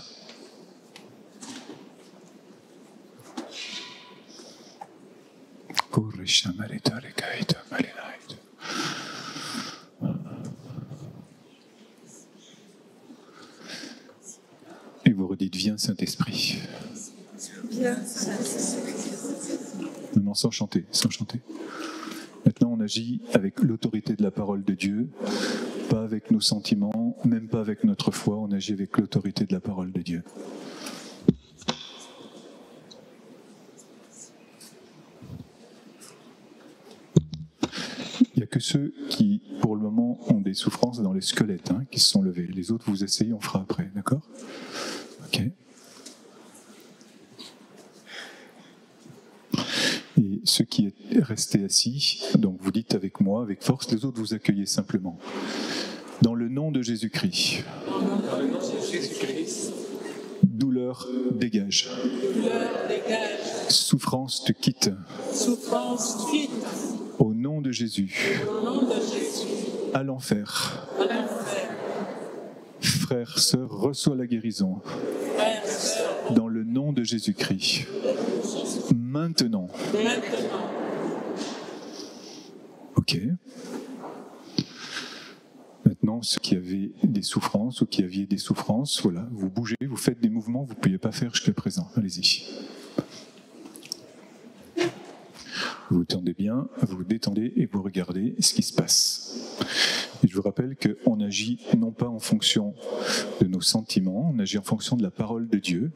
Et vous redites, viens Saint-Esprit. Viens Saint-Esprit. Non, sans chanter, sans chanter. Maintenant, on agit avec l'autorité de la parole de Dieu, pas avec nos sentiments, même pas avec notre foi, on agit avec l'autorité de la parole de Dieu. Il n'y a que ceux qui, pour le moment, ont des souffrances dans les squelettes, hein, qui se sont levés. Les autres, vous essayez, on fera après, d'accord ? Ok. Et ceux qui restaient assis, donc vous dites avec moi, avec force, les autres vous accueillez simplement. Dans le nom de Jésus-Christ. Dans le nom de Jésus-Christ. Douleur dégage. Douleur dégage. Souffrance te quitte. Souffrance te quitte. Au nom de Jésus. Au nom de Jésus. À l'enfer. À l'enfer. Frère, sœur, reçois la guérison. Frère, sœur. Dans le nom de Jésus-Christ. Maintenant. Maintenant. Ok. Maintenant, ceux qui avaient des souffrances ou qui aviez des souffrances, voilà, vous bougez, vous faites des mouvements, vous ne pouviez pas faire jusqu'à présent. Allez-y. Vous vous tendez bien, vous vous détendez et vous regardez ce qui se passe. Et je vous rappelle qu'on agit non pas en fonction de nos sentiments, on agit en fonction de la parole de Dieu.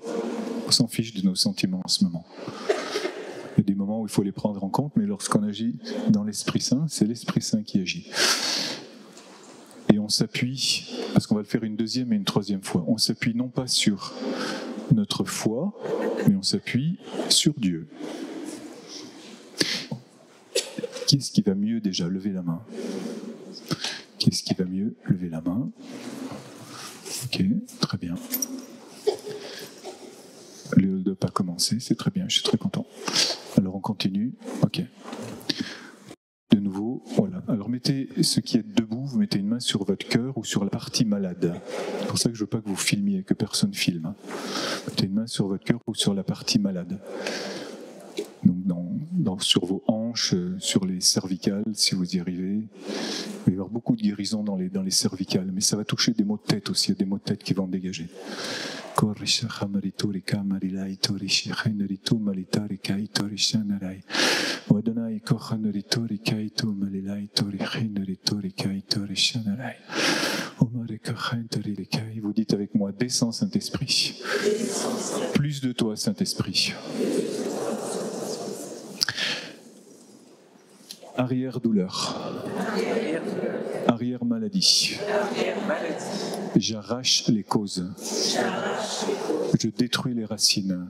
On s'en fiche de nos sentiments en ce moment. Il y a des moments où il faut les prendre en compte, mais lorsqu'on agit dans l'Esprit Saint, c'est l'Esprit Saint qui agit. Et on s'appuie, parce qu'on va le faire une deuxième et une troisième fois, on s'appuie non pas sur notre foi, mais on s'appuie sur Dieu. Qui est-ce qui va mieux déjà? Levez la main. Qui est-ce qui va mieux? Levez la main. Ok, très bien. Le hold-up a commencé, c'est très bien, je suis très content. Alors on continue, ok. De nouveau, voilà. Alors mettez ce qui est debout, vous mettez une main sur votre cœur ou sur la partie malade. C'est pour ça que je ne veux pas que vous filmiez, que personne filme. Mettez une main sur votre cœur ou sur la partie malade. Donc dans, dans, sur vos hanches, sur les cervicales, si vous y arrivez. Il va y avoir beaucoup de guérison dans les, dans les cervicales, mais ça va toucher des maux de tête aussi, il y a des maux de tête qui vont dégager. Vous dites avec moi, descends Saint-Esprit, plus de toi Saint-Esprit. Arrière-douleur, arrière-maladie, j'arrache les causes, je détruis les racines,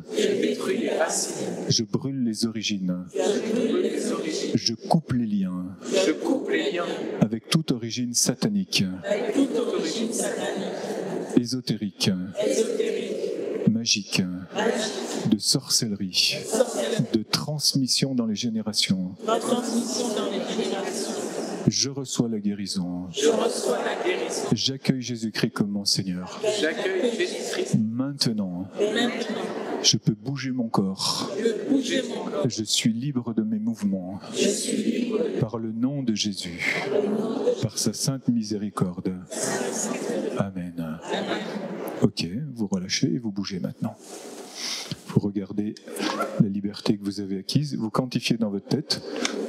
je brûle les origines, je coupe les liens avec toute origine satanique, ésotérique, magique, de sorcellerie, de transmission dans les générations. Je reçois la guérison. J'accueille Jésus-Christ comme mon Seigneur. Maintenant, je peux bouger mon corps. Je suis libre de mes mouvements. Par le nom de Jésus. Par sa sainte miséricorde. Amen. Ok, vous relâchez et vous bougez maintenant. Vous regardez la liberté que vous avez acquise, vous quantifiez dans votre tête,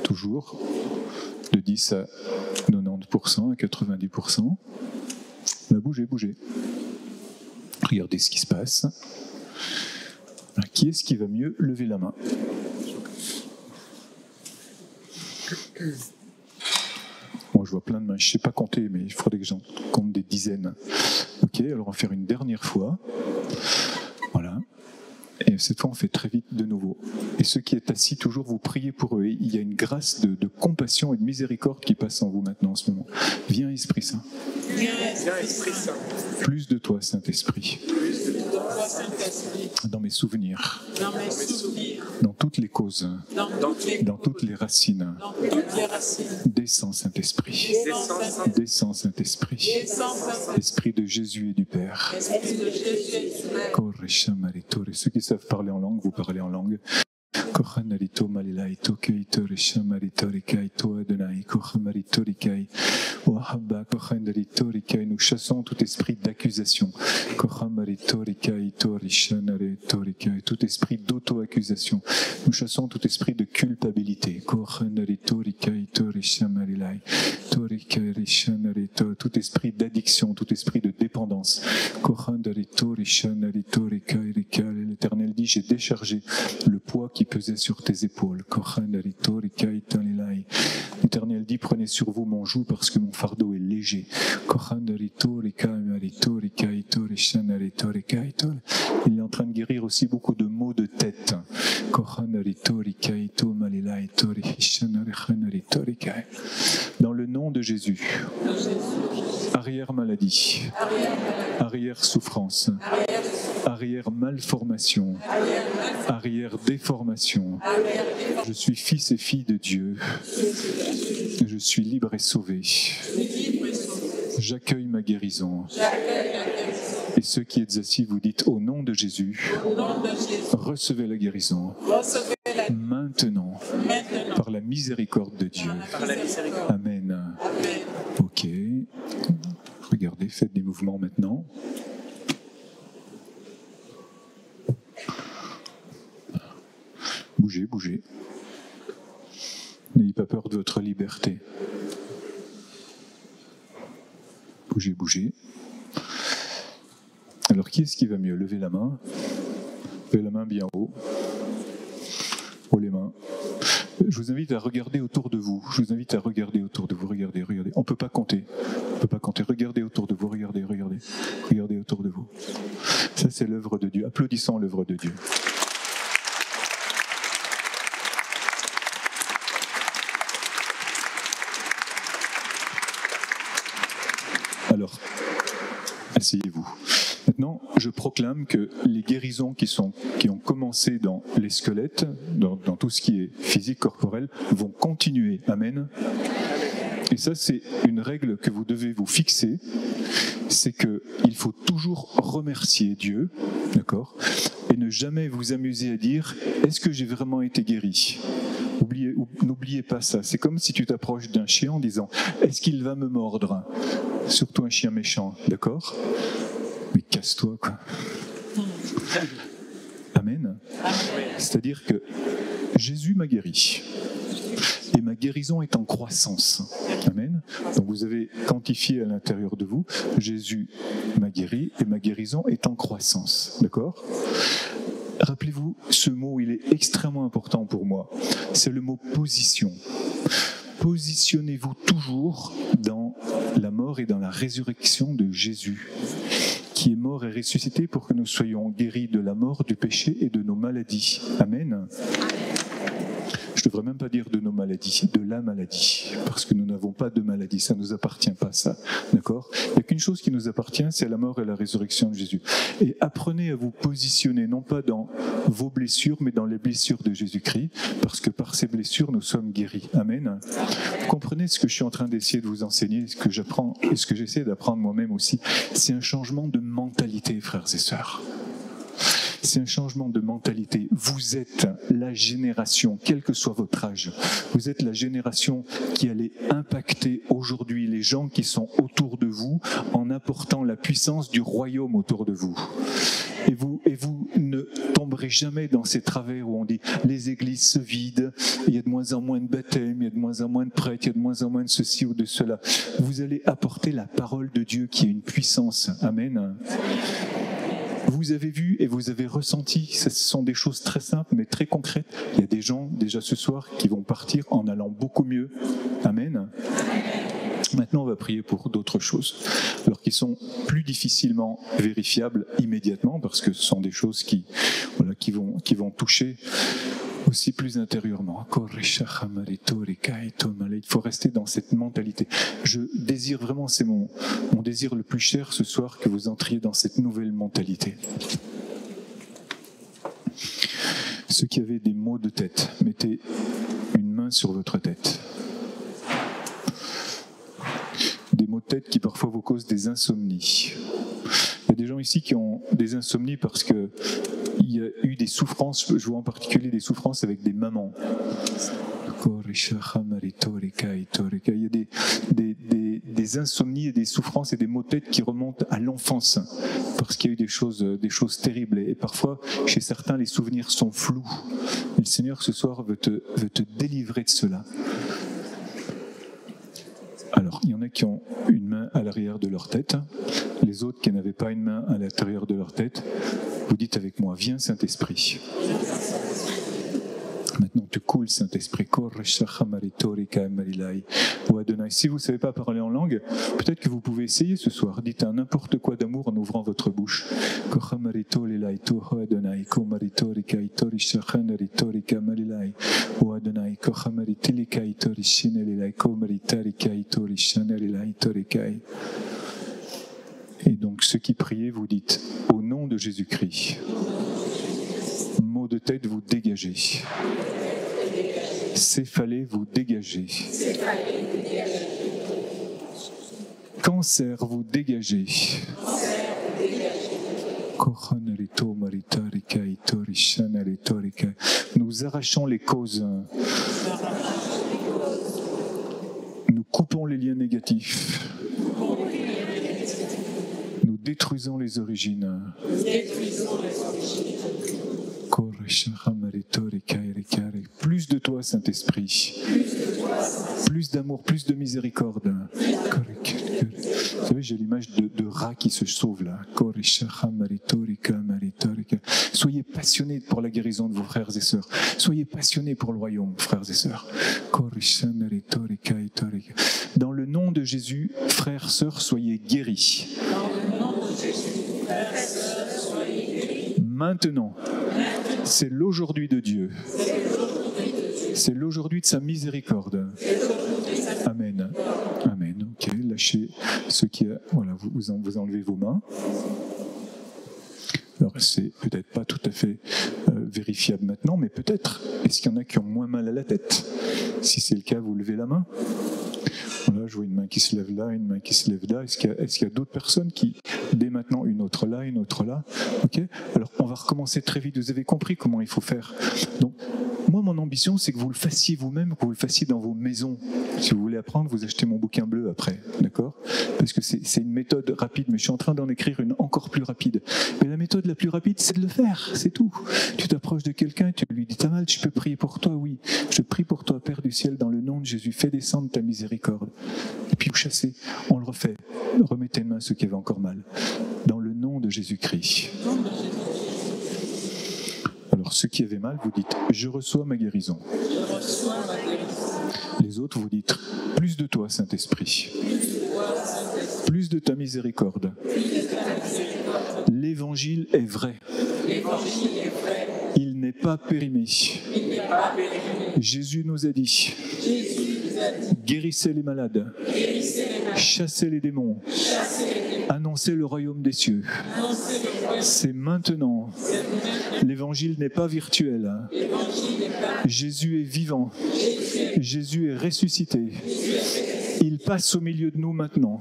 toujours, de dix à quatre-vingt-dix pour cent, à quatre-vingt-dix pour cent. Là, bougez, bougez. Regardez ce qui se passe. Alors, qui est-ce qui va mieux? Levez la main. Moi, je vois plein de mains, je ne sais pas compter, mais il faudrait que j'en compte des dizaines. Ok, alors on va faire une dernière fois. Voilà. Et cette fois, on fait très vite de nouveau. Et ceux qui sont assis, toujours, vous priez pour eux. Et il y a une grâce de, de compassion et de miséricorde qui passe en vous maintenant en ce moment. Viens, Esprit Saint. Plus de toi, Saint-Esprit. Dans mes souvenirs. Dans toutes les causes. Dans toutes les racines. Descends, Saint-Esprit. Descends, Saint-Esprit. Esprit de Jésus et du Père. Ceux qui savent parler en langue, vous parlez en langue. Nous chassons tout esprit d'accusation, tout esprit d'auto-accusation, nous chassons tout esprit de culpabilité, tout esprit d'addiction, tout esprit de dépendance. L'Éternel dit, j'ai déchargé le poids qui pesait sur tes épaules. L'Éternel dit, prenez sur vous mon joug parce que mon fardeau est léger. Il est en train de guérir aussi beaucoup de maux de tête. Dans le nom de Jésus, arrière maladie, arrière souffrance, arrière malformation, arrière déformation. Je suis fils et fille de Dieu. Je suis libre et sauvé. J'accueille ma guérison. Et ceux qui êtes assis, vous dites au nom de Jésus, recevez la guérison. Maintenant, par la miséricorde de Dieu. Amen. Ok. Regardez, faites des mouvements maintenant. Bougez, bougez. N'ayez pas peur de votre liberté. Bougez, bougez. Alors, qui est-ce qui va mieux? Levez la main. Levez la main bien haut. Haut les mains. Je vous invite à regarder autour de vous. Je vous invite à regarder autour de vous. Regardez, regardez. On ne peut pas compter. On ne peut pas compter. Regardez autour de vous. Regardez, regardez. Regardez autour de vous. Ça, c'est l'œuvre de Dieu. Applaudissons l'œuvre de Dieu. Alors, asseyez-vous. Maintenant, je proclame que les guérisons qui, sont, qui ont commencé dans les squelettes, dans, dans tout ce qui est physique, corporel, vont continuer. Amen. Et ça, c'est une règle que vous devez vous fixer. C'est qu'il faut toujours remercier Dieu, d'accord, et ne jamais vous amuser à dire « Est-ce que j'ai vraiment été guéri ?» N'oubliez pas ça. C'est comme si tu t'approches d'un chien en disant « Est-ce qu'il va me mordre ?» Surtout un chien méchant, d'accord? Mais casse-toi, quoi. Amen. C'est-à-dire que Jésus m'a guéri. Et ma guérison est en croissance. Amen. Donc vous avez quantifié à l'intérieur de vous, Jésus m'a guéri et ma guérison est en croissance. D'accord ? Rappelez-vous, ce mot, il est extrêmement important pour moi. C'est le mot « position ». Positionnez-vous toujours dans la mort et dans la résurrection de Jésus, qui est mort et ressuscité pour que nous soyons guéris de la mort, du péché et de nos maladies. Amen. Je ne devrais même pas dire de nos maladies, de la maladie, parce que nous n'avons pas de maladie, ça ne nous appartient pas, ça, d'accord? Il n'y a qu'une chose qui nous appartient, c'est la mort et la résurrection de Jésus. Et apprenez à vous positionner, non pas dans vos blessures, mais dans les blessures de Jésus-Christ, parce que par ces blessures, nous sommes guéris. Amen. Vous comprenez ce que je suis en train d'essayer de vous enseigner, ce que j'apprends et ce que j'essaie d'apprendre moi-même aussi? C'est un changement de mentalité, frères et sœurs. C'est un changement de mentalité. Vous êtes la génération, quel que soit votre âge, vous êtes la génération qui allait impacter aujourd'hui les gens qui sont autour de vous en apportant la puissance du royaume autour de vous. Et vous, et vous ne tomberez jamais dans ces travers où on dit les églises se vident, il y a de moins en moins de baptêmes, il y a de moins en moins de prêtres, il y a de moins en moins de ceci ou de cela. Vous allez apporter la parole de Dieu qui est une puissance. Amen. Vous avez vu et vous avez ressenti, ce sont des choses très simples mais très concrètes. Il y a des gens déjà ce soir qui vont partir en allant beaucoup mieux. Amen. Maintenant, on va prier pour d'autres choses, alors qui sont plus difficilement vérifiables immédiatement parce que ce sont des choses qui, voilà, qui vont, qui vont toucher aussi plus intérieurement. Il faut rester dans cette mentalité. Je désire vraiment, c'est mon, mon désir le plus cher ce soir, que vous entriez dans cette nouvelle mentalité. Ceux qui avaient des maux de tête, mettez une main sur votre tête. Des maux de tête qui parfois vous causent des insomnies. Il y a des gens ici qui ont des insomnies parce que il y a eu des souffrances, je vois en particulier des souffrances avec des mamans. Il y a des, des, des, des insomnies et des souffrances et des maux de tête qui remontent à l'enfance parce qu'il y a eu des choses, des choses terribles. Et parfois, chez certains, les souvenirs sont flous. Et le Seigneur, ce soir, veut te, veut te délivrer de cela. Alors, il y en a qui ont une main à l'arrière de leur tête, les autres qui n'avaient pas une main à l'intérieur de leur tête. Vous dites avec moi, viens Saint-Esprit. Maintenant, tu coules, Saint-Esprit. Si vous ne savez pas parler en langue, peut-être que vous pouvez essayer ce soir. Dites un n'importe quoi d'amour en ouvrant votre bouche. Et donc, ceux qui priez, vous dites, au nom de Jésus-Christ, maux de tête, vous dégagez. Céphalée, vous dégagez. Cancer, vous dégagez. Nous arrachons les causes. Nous coupons les liens négatifs. Nous détruisons les origines. Plus de toi, Saint-Esprit. Plus d'amour, plus de miséricorde. Vous savez, j'ai l'image de, de rat qui se sauve là. Soyez passionnés pour la guérison de vos frères et sœurs. Soyez passionnés pour le royaume, frères et sœurs. Dans le nom de Jésus, frères, sœurs, soyez guéris. Dans le nom de Jésus, frères, sœurs, soyez guéris. Maintenant. C'est l'aujourd'hui de Dieu. C'est l'aujourd'hui de sa miséricorde. Amen. Amen. Ok. Lâchez ce qui a. Voilà, vous, vous enlevez vos mains. Alors, c'est peut-être pas tout à fait euh, vérifiable maintenant, mais peut-être. Est-ce qu'il y en a qui ont moins mal à la tête? Si c'est le cas, vous levez la main. Voilà, je vois une main qui se lève là, une main qui se lève là. Est-ce qu'il y a, est-ce qu'il y a d'autres personnes qui, dès maintenant, une autre là, une autre là? Ok. Alors, on va recommencer très vite. Vous avez compris comment il faut faire. Donc, moi, mon ambition, c'est que vous le fassiez vous-même, que vous le fassiez dans vos maisons. Si vous voulez apprendre, vous achetez mon bouquin bleu après, d'accord? Parce que c'est, c'est une méthode rapide, mais je suis en train d'en écrire une encore plus rapide. Mais la méthode la plus rapide, c'est de le faire, c'est tout. Tu t'approches de quelqu'un et tu lui dis « T'as mal, je peux prier pour toi, oui. Je prie pour toi, Père du ciel, dans le nom de Jésus. Fais descendre ta miséricorde. » Et puis vous chassez, on le refait. Remettez une main à ceux qui avaient encore mal. Dans le nom de Jésus-Christ. Alors, ceux qui avaient mal, vous dites « Je reçois ma guérison. » Les autres, vous dites « Plus de toi, Saint-Esprit. » Plus de ta miséricorde. L'évangile est vrai. Il n'est pas périmé. Jésus nous a dit « Guérissez les malades. Chassez les démons. Annoncez le royaume des cieux. C'est maintenant. L'évangile n'est pas virtuel. Jésus est vivant. Jésus est ressuscité. Il passe au milieu de nous maintenant.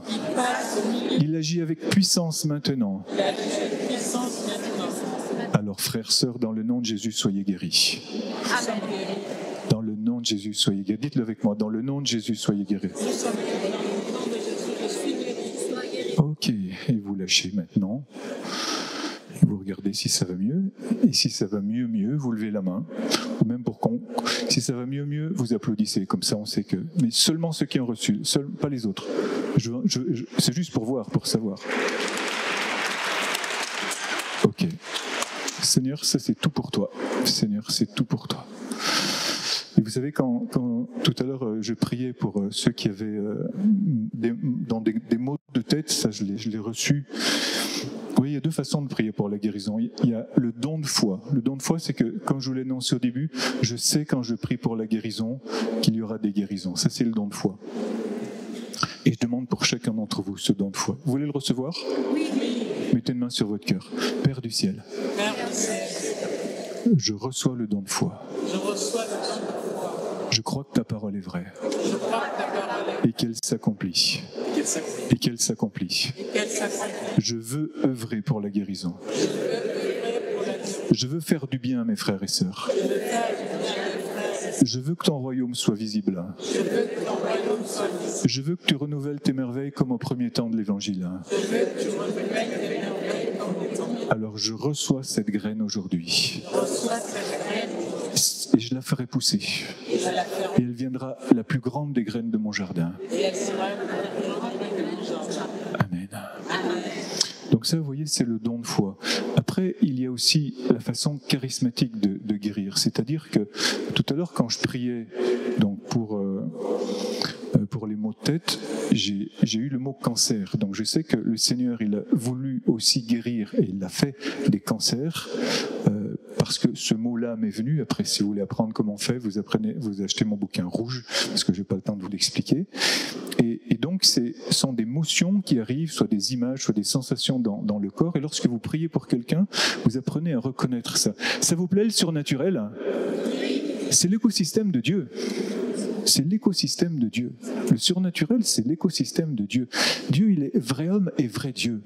Il agit avec puissance maintenant. Alors, frères, sœurs, dans le nom de Jésus, soyez guéris. Dans le nom de Jésus, soyez guéris. Dites-le avec moi. Dans le nom de Jésus, soyez guéris. Ok, et vous lâchez maintenant. Vous regardez si ça va mieux, et si ça va mieux, mieux, vous levez la main, ou même pour qu'on, si ça va mieux, mieux, vous applaudissez, comme ça on sait que, mais seulement ceux qui ont reçu, seul, pas les autres, je, je, je, c'est juste pour voir, pour savoir. Ok, Seigneur, ça c'est tout pour toi, Seigneur, c'est tout pour toi. Et vous savez, quand, quand tout à l'heure je priais pour ceux qui avaient euh, des, dans des, des maux de tête, ça je l'ai, je l'ai reçu. Oui, il y a deux façons de prier pour la guérison. Il y a le don de foi. Le don de foi, c'est que, comme je vous l'ai annoncé au début, je sais quand je prie pour la guérison qu'il y aura des guérisons. Ça, c'est le don de foi. Et je demande pour chacun d'entre vous ce don de foi. Vous voulez le recevoir ? Oui. Mettez une main sur votre cœur. Père du ciel, Père du ciel. Je reçois le don de foi. Je reçois le don de foi. Je crois que ta parole est vraie et qu'elle s'accomplit et qu'elle s'accomplit. Je veux œuvrer pour la guérison. Je veux faire du bien à mes frères et sœurs. Je veux que ton royaume soit visible. Je veux que tu renouvelles tes merveilles comme au premier temps de l'Évangile. Alors je reçois cette graine aujourd'hui. Et je la ferai pousser. Et elle viendra la plus grande des graines de mon jardin. Amen. Donc ça, vous voyez, c'est le don de foi. Après, il y a aussi la façon charismatique de, de guérir. C'est-à-dire que tout à l'heure, quand je priais donc pour... Euh, pour les maux de tête, j'ai, j'ai eu le mot cancer. Donc je sais que le Seigneur, il a voulu aussi guérir, et il l'a fait, des cancers, euh, parce que ce mot-là m'est venu. Après, si vous voulez apprendre comment on fait, vous, apprenez, vous achetez mon bouquin rouge, parce que je n'ai pas le temps de vous l'expliquer. Et, et donc, ce sont des motions qui arrivent, soit des images, soit des sensations dans, dans le corps. Et lorsque vous priez pour quelqu'un, vous apprenez à reconnaître ça. Ça vous plaît, le surnaturel ? C'est l'écosystème de Dieu. C'est l'écosystème de Dieu. Le surnaturel, c'est l'écosystème de Dieu. Dieu, il est vrai homme et vrai Dieu.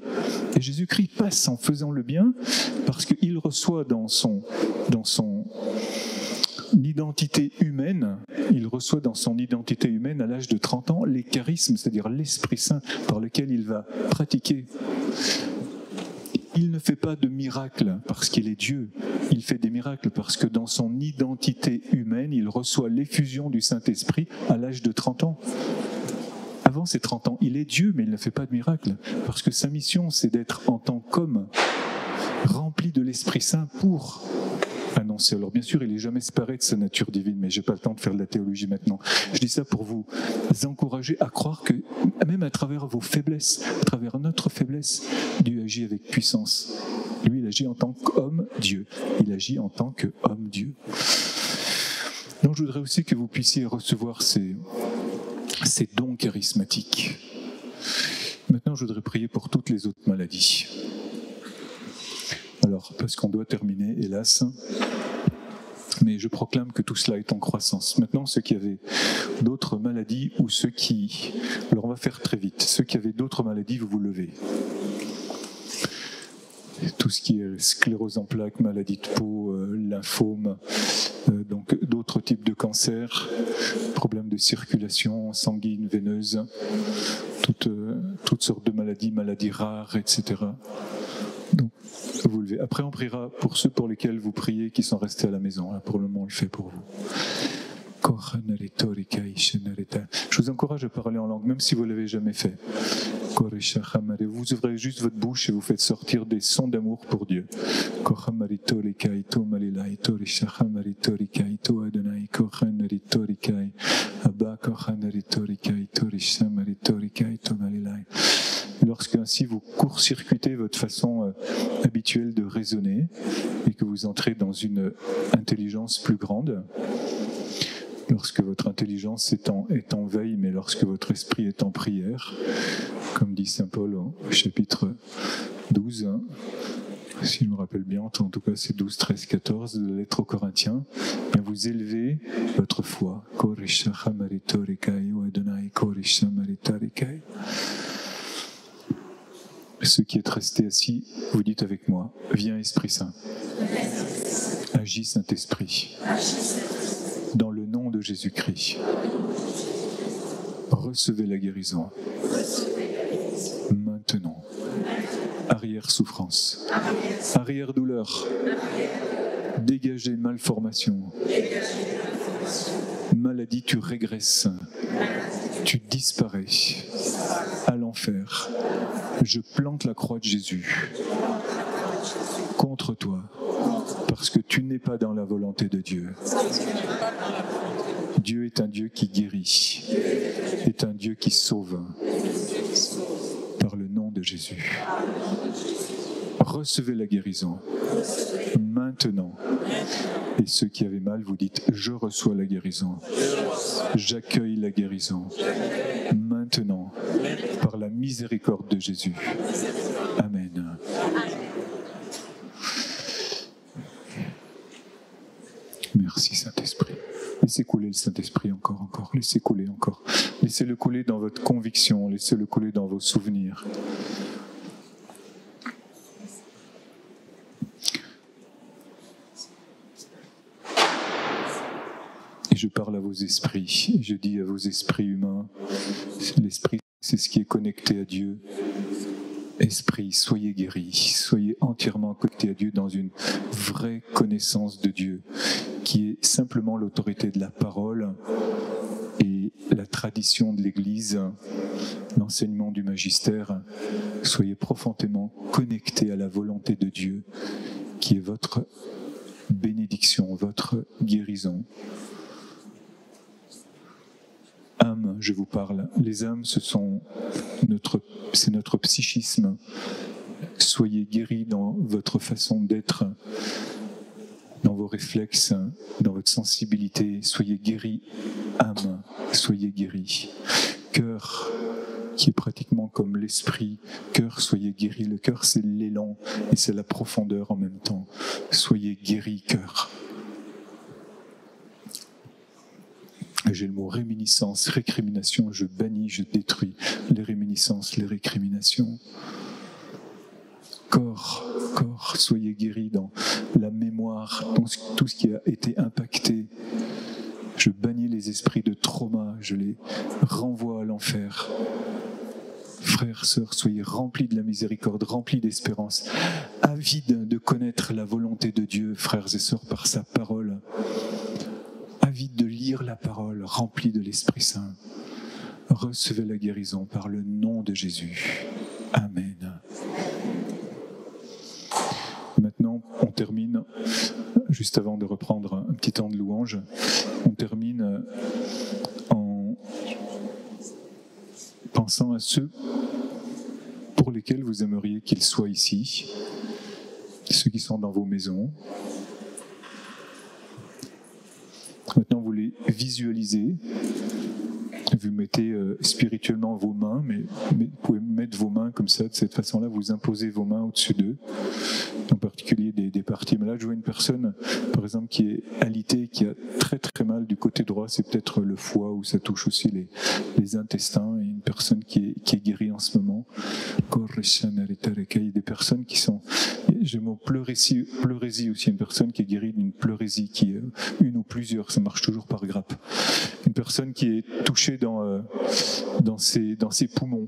Et Jésus-Christ passe en faisant le bien parce qu'il reçoit dans son, dans son identité humaine, il reçoit dans son identité humaine à l'âge de trente ans les charismes, c'est-à-dire l'Esprit Saint par lequel il va pratiquer. Il ne fait pas de miracles parce qu'il est Dieu. Il fait des miracles parce que dans son identité humaine, il reçoit l'effusion du Saint-Esprit à l'âge de trente ans. Avant ses trente ans, il est Dieu, mais il ne fait pas de miracles parce que sa mission, c'est d'être en tant qu'homme rempli de l'Esprit Saint pour annoncer. Alors bien sûr, il n'est jamais séparé de sa nature divine, mais je n'ai pas le temps de faire de la théologie maintenant. Je dis ça pour vous encourager à croire que même à travers vos faiblesses, à travers notre faiblesse, Dieu agit avec puissance. Lui, il agit en tant qu'homme Dieu. Il agit en tant qu'homme Dieu. Donc je voudrais aussi que vous puissiez recevoir ces, ces dons charismatiques. Maintenant, je voudrais prier pour toutes les autres maladies. Alors, parce qu'on doit terminer, hélas, mais je proclame que tout cela est en croissance. Maintenant, ceux qui avaient d'autres maladies ou ceux qui... Alors, on va faire très vite. Ceux qui avaient d'autres maladies, vous vous levez. Tout ce qui est sclérose en plaques, maladie de peau, euh, lymphome, euh, donc d'autres types de cancers, problèmes de circulation sanguine, veineuse, toutes, euh, toutes sortes de maladies, maladies rares, et cetera. Donc, vous levez. Après, on priera pour ceux pour lesquels vous priez qui sont restés à la maison. Pour le moment, on le fait pour vous. Je vous encourage à parler en langue, même si vous ne l'avez jamais fait. Vous ouvrez juste votre bouche et vous faites sortir des sons d'amour pour Dieu. Lorsqu'ainsi vous court-circuitez votre façon habituelle de raisonner et que vous entrez dans une intelligence plus grande, lorsque votre intelligence est en, est en veille, mais lorsque votre esprit est en prière, comme dit saint Paul au chapitre douze, hein, si je me rappelle bien, en tout cas c'est douze, treize, quatorze de la lettre aux Corinthiens, bien vous élevez votre foi. Ceux qui êtes restés assis, vous dites avec moi, viens Esprit Saint, agis Saint-Esprit. Dans le nom de Jésus-Christ, recevez la guérison. Maintenant, arrière souffrance, arrière douleur, dégagez malformation, maladie, tu régresses, tu disparais à l'enfer. Je plante la croix de Jésus contre toi. Parce que tu n'es pas dans la volonté de Dieu. Dieu est un Dieu qui guérit, est un Dieu qui sauve, par le nom de Jésus. recevez la guérison maintenant. Et ceux qui avaient mal, vous dites, je reçois la guérison. J'accueille la guérison maintenant par la miséricorde de Jésus. Amen. Merci Saint-Esprit. Laissez couler le Saint-Esprit encore, encore. Laissez couler encore. Laissez-le couler dans votre conviction. Laissez-le couler dans vos souvenirs. Et je parle à vos esprits. Et je dis à vos esprits humains, l'esprit, c'est ce qui est connecté à Dieu. Esprit, soyez guéris, soyez entièrement connectés à Dieu dans une vraie connaissance de Dieu, qui est simplement l'autorité de la parole et la tradition de l'Église, l'enseignement du magistère. Soyez profondément connectés à la volonté de Dieu, qui est votre bénédiction, votre guérison. Âmes, je vous parle. Les âmes, ce sont notre, c'est notre psychisme. Soyez guéris dans votre façon d'être, dans vos réflexes, dans votre sensibilité. Soyez guéris, âme, soyez guéris. Cœur, qui est pratiquement comme l'esprit. Cœur, soyez guéris. Le cœur, c'est l'élan et c'est la profondeur en même temps. Soyez guéris, cœur. J'ai le mot réminiscence, récrimination, je bannis, je détruis les réminiscences, les récriminations. Corps, corps, soyez guéris dans la mémoire, dans tout ce qui a été impacté. Je bannis les esprits de trauma, je les renvoie à l'enfer. Frères, sœurs, soyez remplis de la miséricorde, remplis d'espérance, avides de connaître la volonté de Dieu, frères et sœurs, par sa parole. Vite de lire la parole, remplie de l'Esprit Saint. Recevez la guérison par le nom de Jésus. Amen. Maintenant, on termine, juste avant de reprendre un petit temps de louange, on termine en pensant à ceux pour lesquels vous aimeriez qu'ils soient ici, ceux qui sont dans vos maisons. Maintenant, vous les visualisez, vous mettez euh, spirituellement vos mains, mais, mais vous pouvez mettre vos mains comme ça, de cette façon-là, vous imposez vos mains au-dessus d'eux, en particulier des, des parties malades. Je vois une personne, par exemple, qui est alitée, qui a très très mal du côté droit, c'est peut-être le foie où ça touche aussi les, les intestins, et une personne qui est, qui est guérie en ce moment. Il y a des personnes qui sont... J'ai mon pleurésie, pleurésie aussi, une personne qui est guérie d'une pleurésie, qui est une ou plusieurs, ça marche toujours par grappe. Une personne qui est touchée dans, euh, dans, ses, dans ses poumons,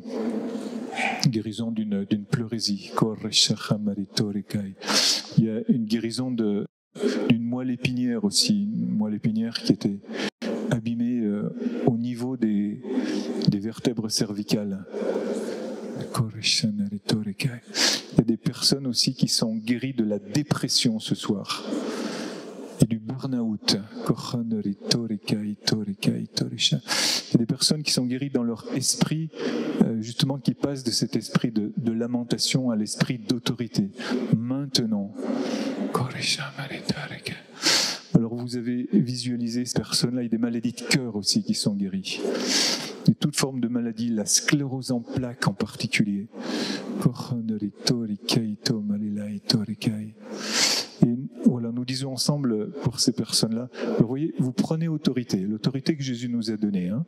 guérison d'une, d'une pleurésie. Il y a une guérison de, d'une moelle épinière aussi, une moelle épinière qui était abîmée euh, au niveau des, des vertèbres cervicales. Il y a des personnes aussi qui sont guéries de la dépression ce soir et du burn-out. Il y a des personnes qui sont guéries dans leur esprit, justement qui passent de cet esprit de, de lamentation à l'esprit d'autorité. Maintenant. Alors vous avez visualisé ces personnes-là, il y a des maladies de cœur aussi qui sont guéries. Et toute forme de maladie, la sclérose en plaques en particulier. Et voilà, nous disons ensemble pour ces personnes-là, vous voyez, vous prenez autorité, l'autorité que Jésus nous a donnée, hein,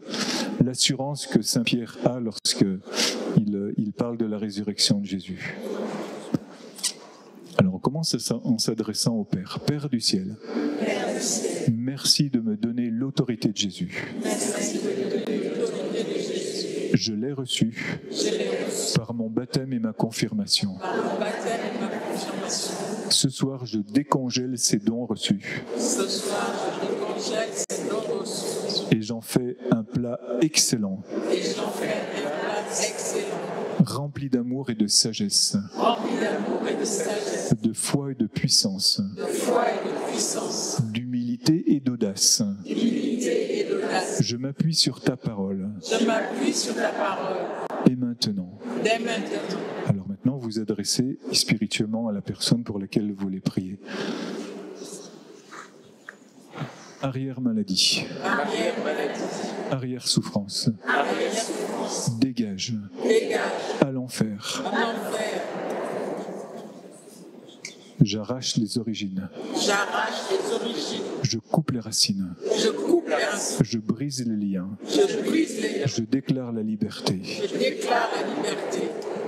l'assurance que Saint-Pierre a lorsque il, il parle de la résurrection de Jésus. Alors on commence en s'adressant au Père. Père du ciel, merci de me donner l'autorité de Jésus. Je l'ai reçu par mon baptême et ma confirmation. Ce soir, je décongèle ces dons reçus. Et j'en fais un plat excellent. Rempli d'amour et de sagesse. De foi et de puissance, de d'humilité et d'audace. Je m'appuie sur ta parole. Je m'appuie sur ta parole. Et maintenant. Dès maintenant. Alors maintenant. maintenant vous adresser spirituellement à la personne pour laquelle vous voulez prier. Arrière-maladie. Arrière-maladie. Arrière-souffrance. Arrière-souffrance. Dégage. Dégage. À l'enfer. À l'enfer. J'arrache les origines. J'arrache les origines. Je coupe les racines. Je coupe les racines. Je brise les liens. Je brise les liens. Je déclare la liberté. Je déclare la liberté.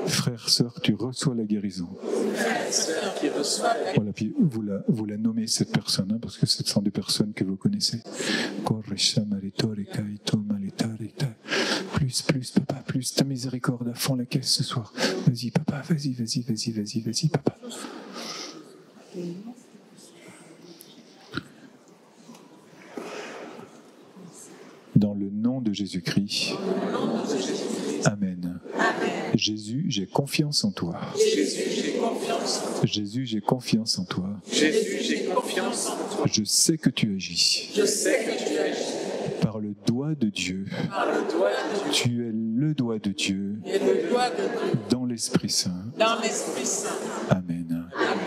Frère, sœur, tu reçois la guérison. Frère, sœur, tu reçois la guérison. Voilà, puis vous la, vous la nommez cette personne, hein, parce que ce sont des personnes que vous connaissez. Plus, plus, papa, plus, ta miséricorde à fond la caisse ce soir. Vas-y, papa, vas-y, vas-y, vas-y, vas-y, vas-y, papa. Dans le nom de Jésus-Christ. Amen. Amen. Jésus, j'ai confiance en toi. Jésus, j'ai confiance en toi. Jésus, j'ai confiance en toi. Jésus, j'ai confiance en toi. Je sais que tu agis. Je sais que tu agis. Par le doigt de Dieu. Par le doigt de Dieu. Tu es le doigt de Dieu. Et le doigt de Dieu. Dans l'Esprit Saint. Dans l'Esprit Saint. Amen. Amen.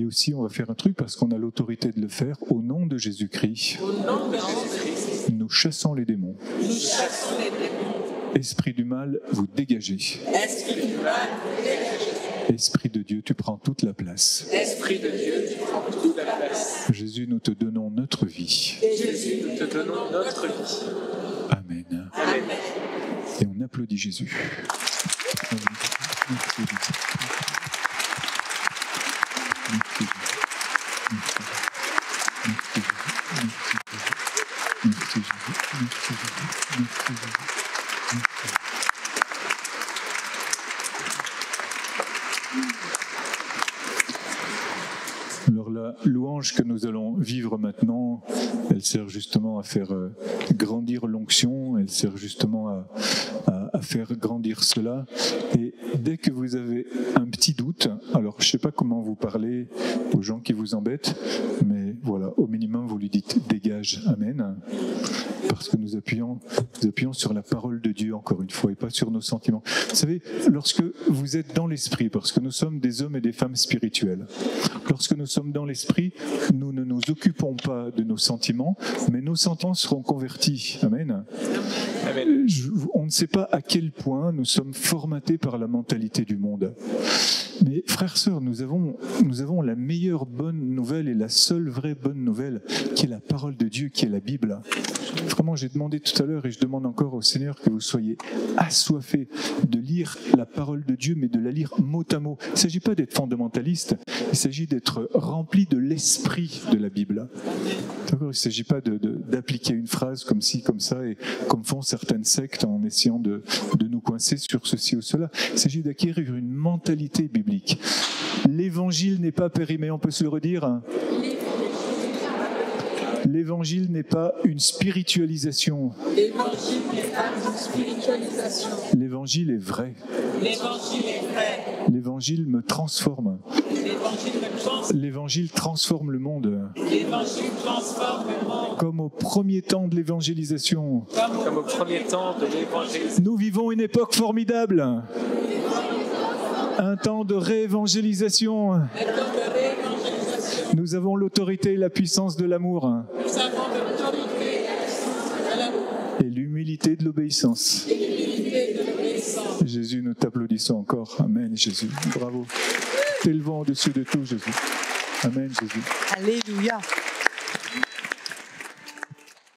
Et aussi, on va faire un truc parce qu'on a l'autorité de le faire au nom de Jésus-Christ. Au nom de Jésus-Christ. Nous chassons les démons. Nous chassons les démons. Esprit du mal, vous dégagez. Esprit du mal, vous dégagez. Esprit de Dieu, tu prends toute la place. Esprit de Dieu, tu prends toute la place. Jésus, nous te donnons notre vie. Et Jésus, nous te donnons notre vie. Amen. Amen. Et on applaudit Jésus. Merci. Merci. Louange que nous allons vivre maintenant, elle sert justement à faire grandir l'onction, elle sert justement à, à, à faire grandir cela. Et dès que vous avez un petit doute, alors je ne sais pas comment vous parlez aux gens qui vous embêtent, mais voilà, au minimum vous lui dites « dégage, amen », parce que nous appuyons, nous appuyons sur la parole de Dieu encore une fois et pas sur nos sentiments. Vous savez, lorsque vous êtes dans l'esprit, parce que nous sommes des hommes et des femmes spirituels, lorsque nous sommes dans l'esprit, nous ne nous occupons pas de nos sentiments, mais nos sentiments seront convertis. Amen. Amen. Je, on ne sait pas à quel point nous sommes formatés par la mentalité du monde. Mais frères, sœurs, nous avons, nous avons la meilleure bonne nouvelle et la seule vraie bonne nouvelle qui est la parole de Dieu, qui est la Bible. Vraiment, j'ai demandé tout à l'heure et je demande encore au Seigneur que vous soyez assoiffés de lire la parole de Dieu, mais de la lire mot à mot. Il ne s'agit pas d'être fondamentaliste, il s'agit d'être rempli de l'esprit de la Bible. Il ne s'agit pas de, de, d'appliquer une phrase comme ci, comme ça, et comme font certaines sectes en essayant de, de nous coincer sur ceci ou cela. Il s'agit d'acquérir une mentalité biblique. L'évangile n'est pas périmé, on peut se le redire. L'évangile n'est pas une spiritualisation. L'évangile n'est pas une spiritualisation. L'évangile est vrai. L'évangile est vrai. L'évangile me transforme. L'évangile me transforme. L'évangile transforme le monde. L'évangile transforme le monde. Comme au premier temps de l'évangélisation. Comme au, Comme au premier temps de l'évangélisation. Nous vivons une époque formidable. Un temps de réévangélisation. Nous avons l'autorité et la puissance de l'amour. Et l'humilité de l'obéissance. Jésus, nous t'applaudissons encore. Amen, Jésus. Bravo. T'élevons au-dessus de tout, Jésus. Amen, Jésus. Alléluia.